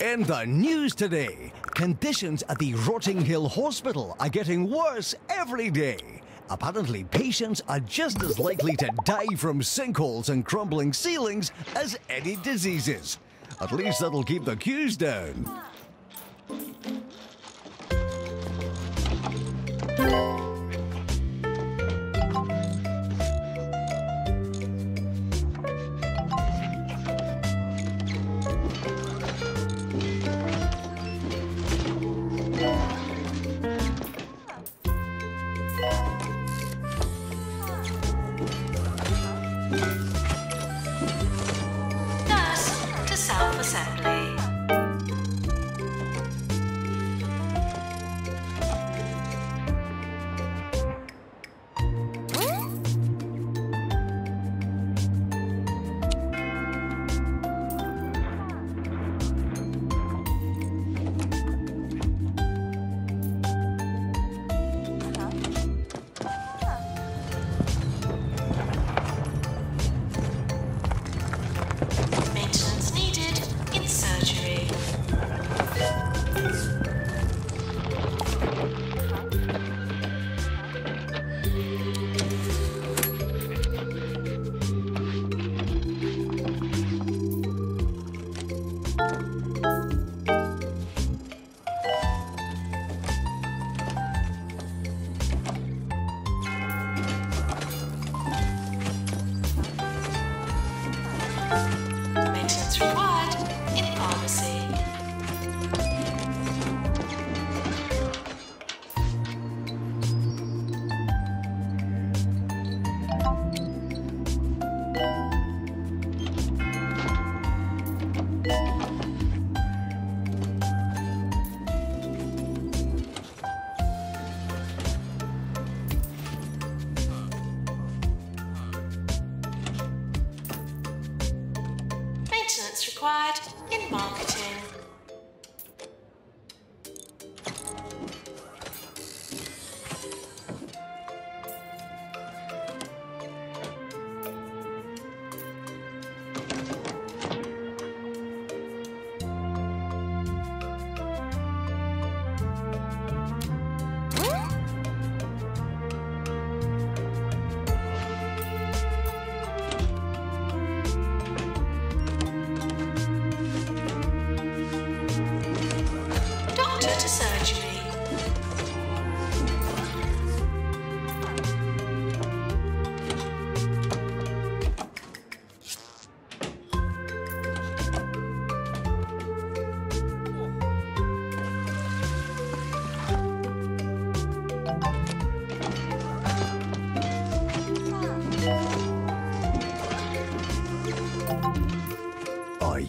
In the news today, conditions at the Rotting Hill Hospital are getting worse every day. Apparently, patients are just as likely to die from sinkholes and crumbling ceilings as any diseases. At least that'll keep the queues down.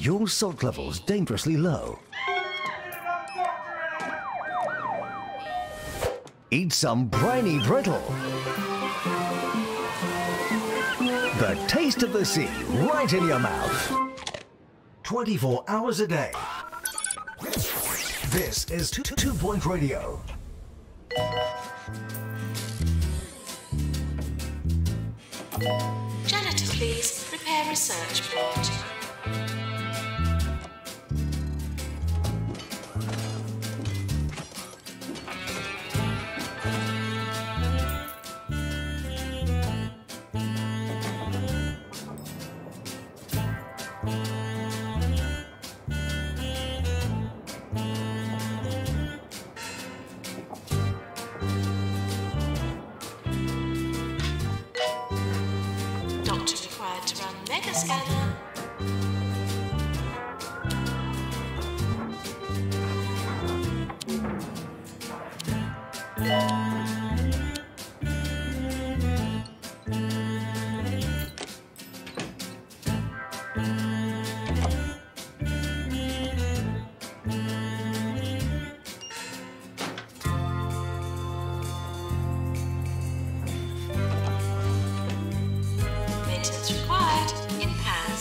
Your salt levels dangerously low. Eat some briny brittle. The taste of the sea right in your mouth. 24 hours a day. This is Two Point Radio. Janitor, please prepare research plot. Required in pass.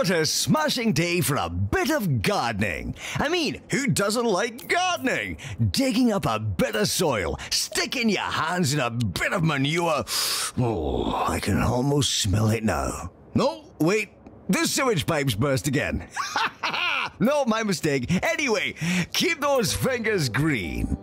What a smashing day for a bit of gardening. I mean, who doesn't like gardening? Digging up a bit of soil, sticking your hands in a bit of manure. Oh, I can almost smell it now. No, wait, the sewage pipes burst again. Ha ha ha! No, my mistake. Anyway, keep those fingers green.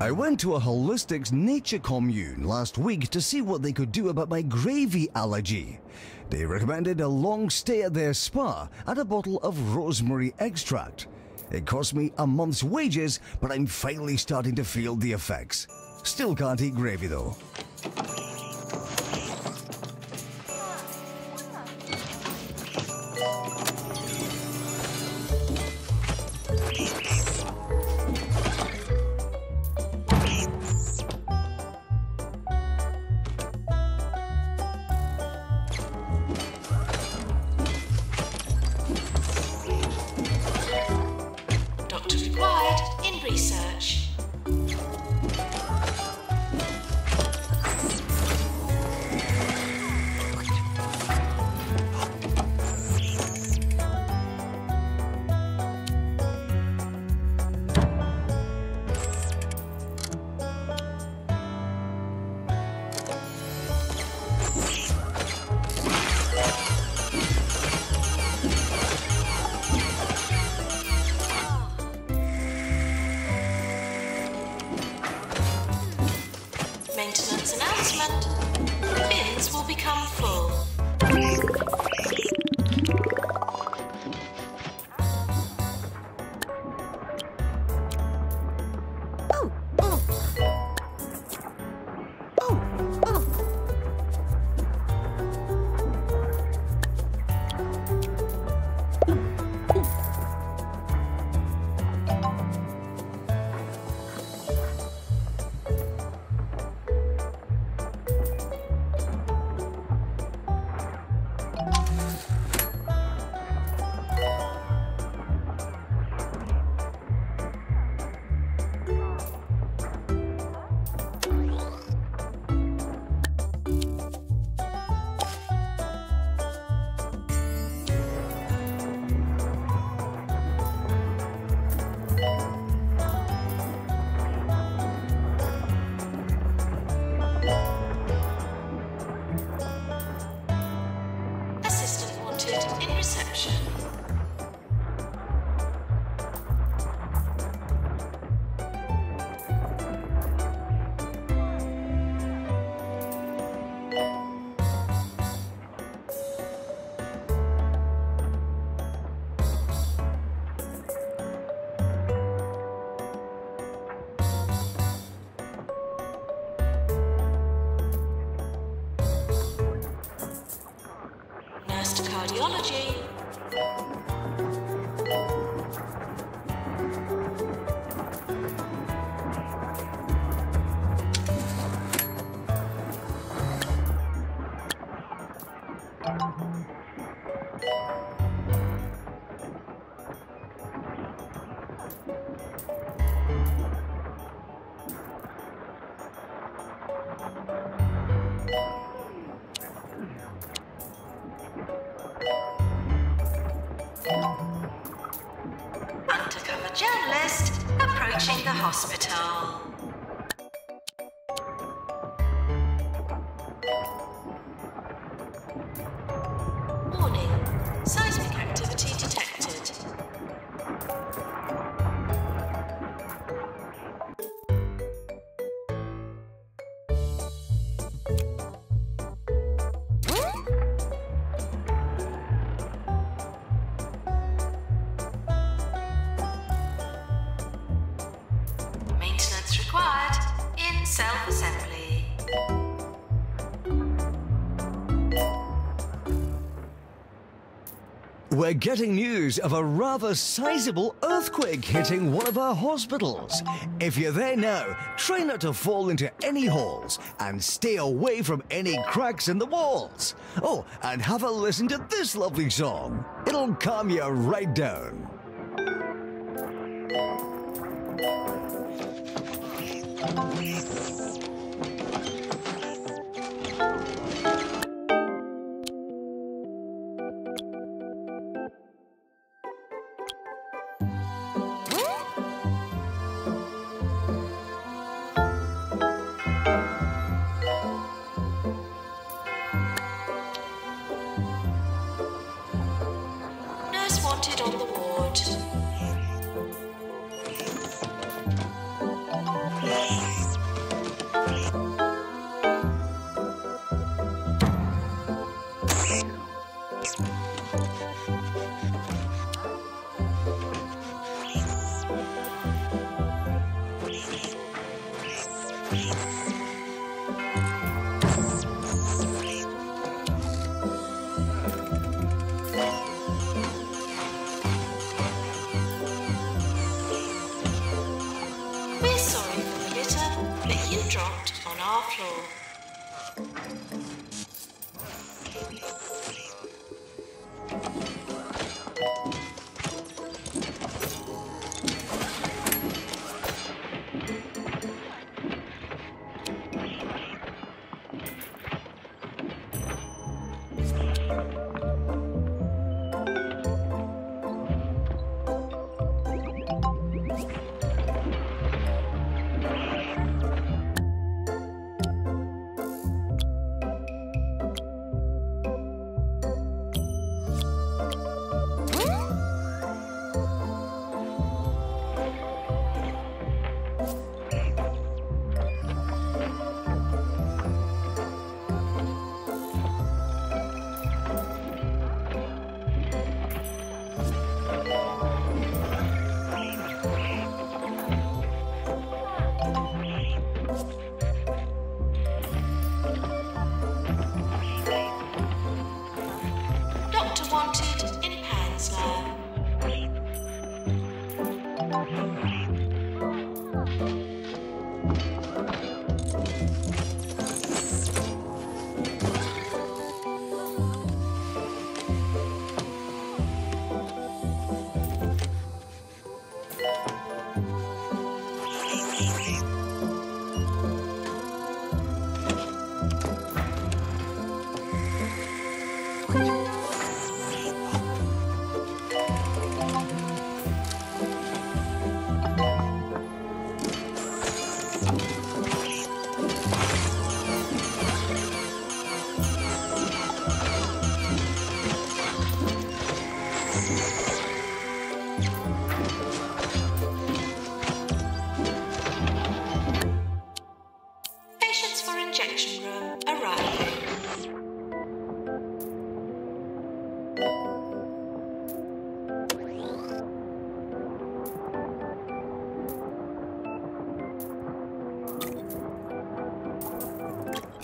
I went to a Holistics nature commune last week to see what they could do about my gravy allergy. They recommended a long stay at their spa and a bottle of rosemary extract. It cost me a month's wages, but I'm finally starting to feel the effects. Still can't eat gravy though. Research. cardiology. Approaching the hospital. Warning, seismic activity detected. Self-assembly. We're getting news of a rather sizable earthquake hitting one of our hospitals. If you're there now, try not to fall into any holes and stay away from any cracks in the walls. Oh, and have a listen to this lovely song. It'll calm you right down.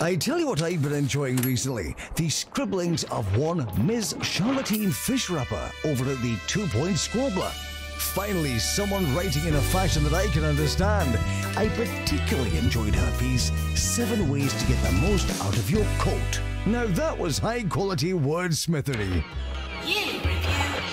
I tell you what I've been enjoying recently, the scribblings of one Ms. Charlatine Fish rapper over at the 2 Point Squabbler. Finally, someone writing in a fashion that I can understand. I particularly enjoyed her piece, 7 Ways to Get the Most Out of Your Coat. Now that was high quality wordsmithery. You review imminent.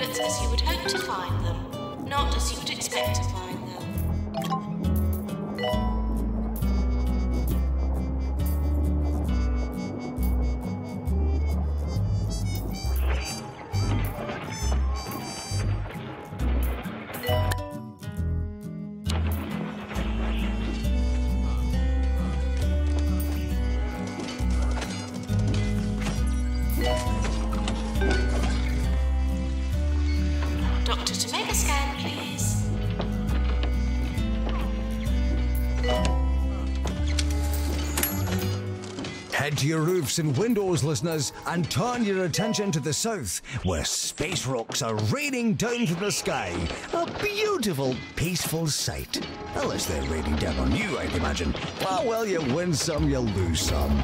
toilets as you would hope to find them, not as you would expect to find them. To your roofs and windows, listeners, and turn your attention to the south, where space rocks are raining down from the sky. A beautiful, peaceful sight. Unless they're raining down on you, I'd imagine. Ah, well, you win some, you lose some.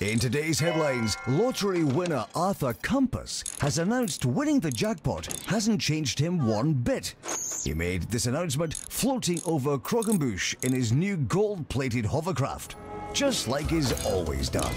In today's headlines, lottery winner Arthur Compass has announced winning the jackpot hasn't changed him one bit. He made this announcement floating over Krogenbush in his new gold-plated hovercraft, just like he's always done.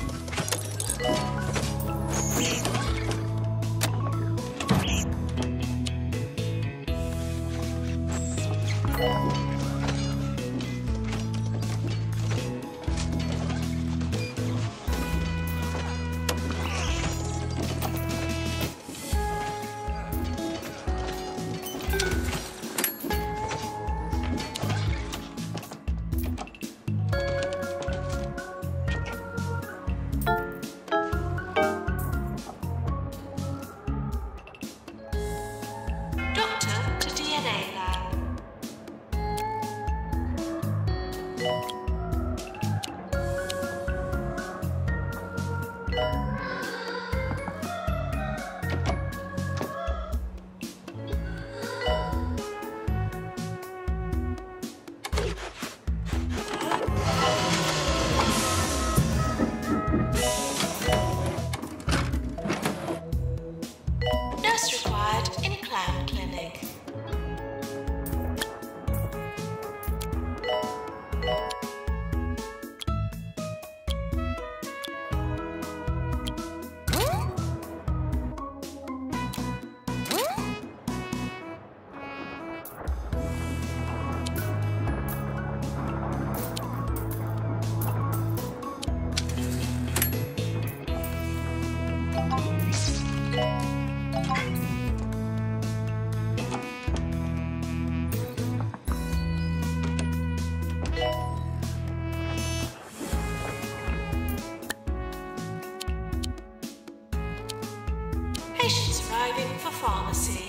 Patients arriving for pharmacy.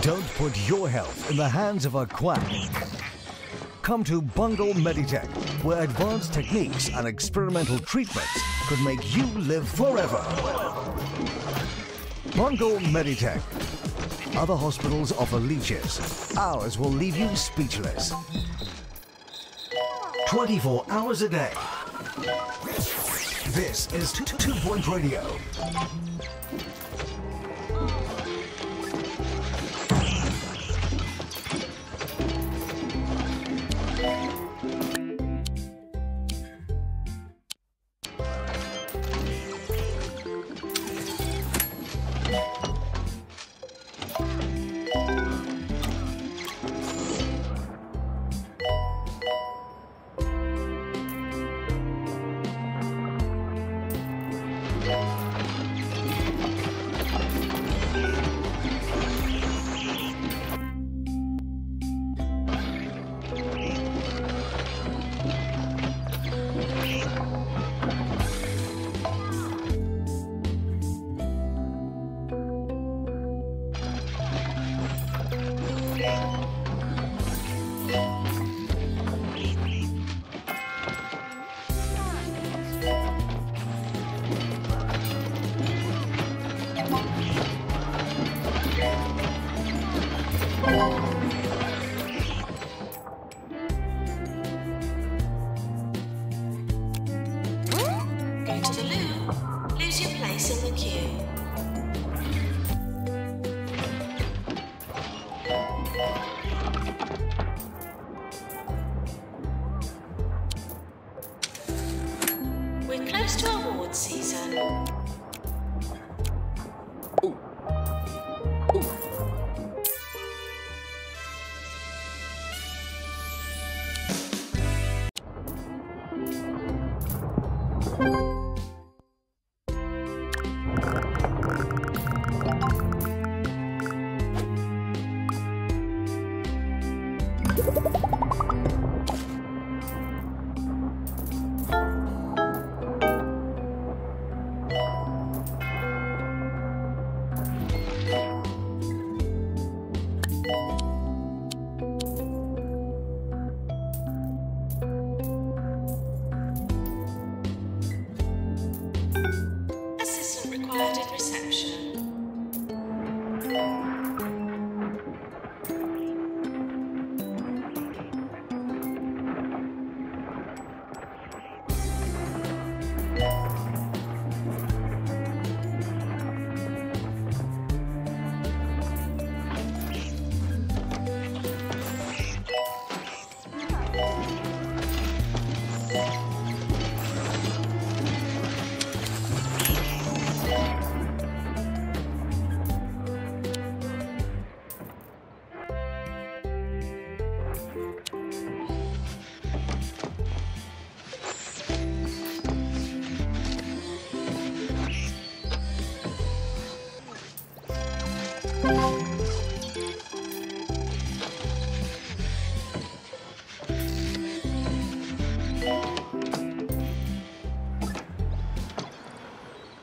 Don't put your health in the hands of a quack. Come to Bungle Meditech, where advanced techniques and experimental treatments could make you live forever. Bungle Meditech. Other hospitals offer leeches. Ours will leave you speechless. 24 hours a day. This is 2 Point Radio.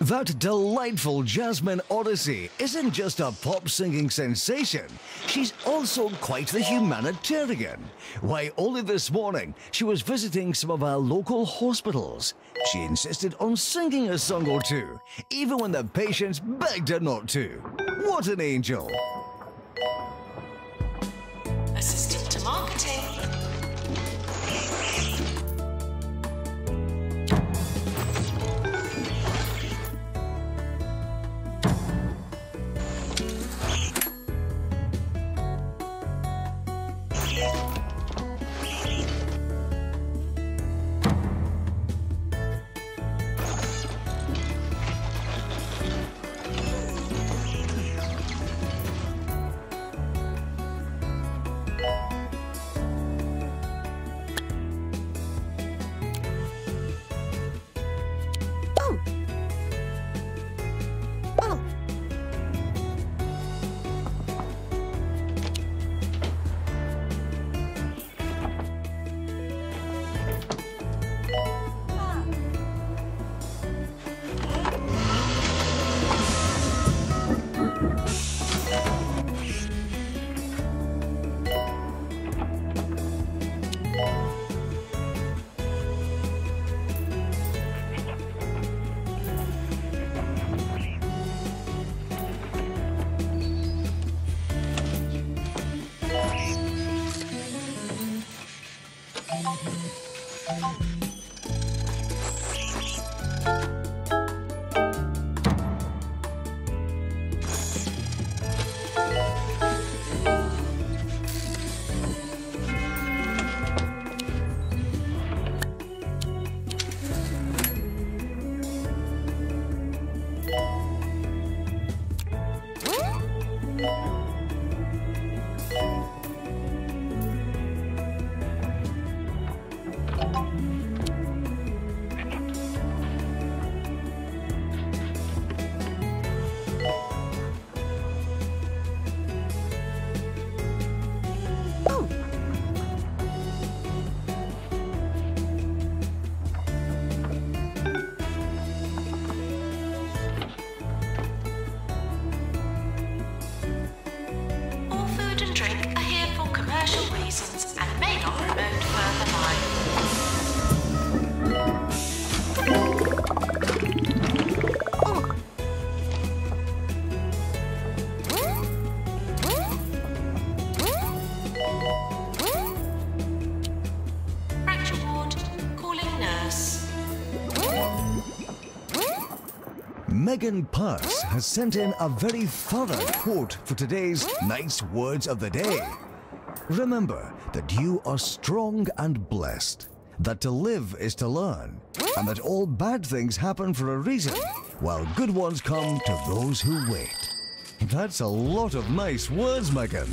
That delightful Jasmine Odyssey isn't just a pop-singing sensation, she's also quite the humanitarian. Why, only this morning, she was visiting some of our local hospitals. She insisted on singing a song or two, even when the patients begged her not to. What an angel! Assistant to marketing. Megan Purse has sent in a very thorough quote for today's nice words of the day. Remember that you are strong and blessed, that to live is to learn, and that all bad things happen for a reason, while good ones come to those who wait. That's a lot of nice words, Megan.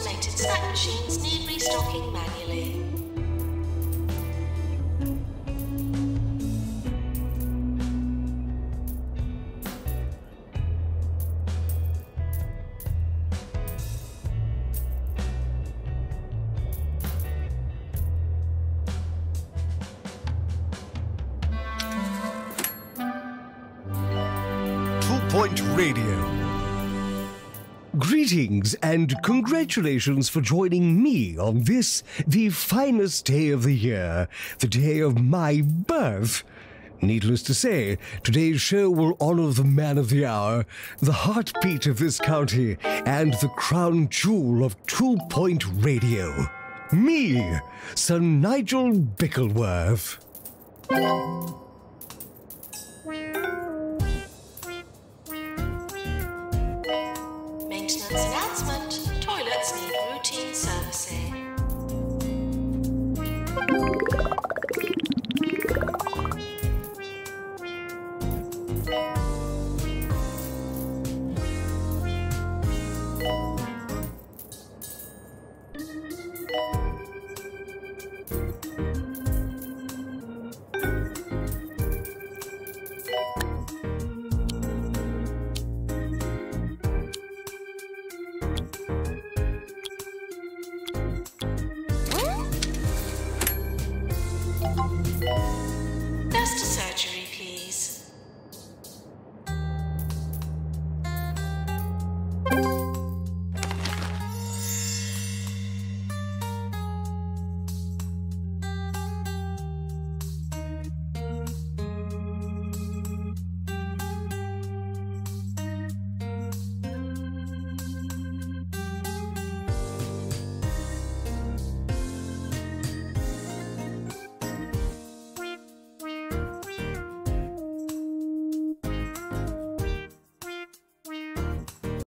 automated snack machines need restocking manually. Greetings and congratulations for joining me on this, the finest day of the year, the day of my birth. Needless to say, today's show will honor the man of the hour, the heartbeat of this county, and the crown jewel of 2 Point Radio. Me, Sir Nigel Bickleworth.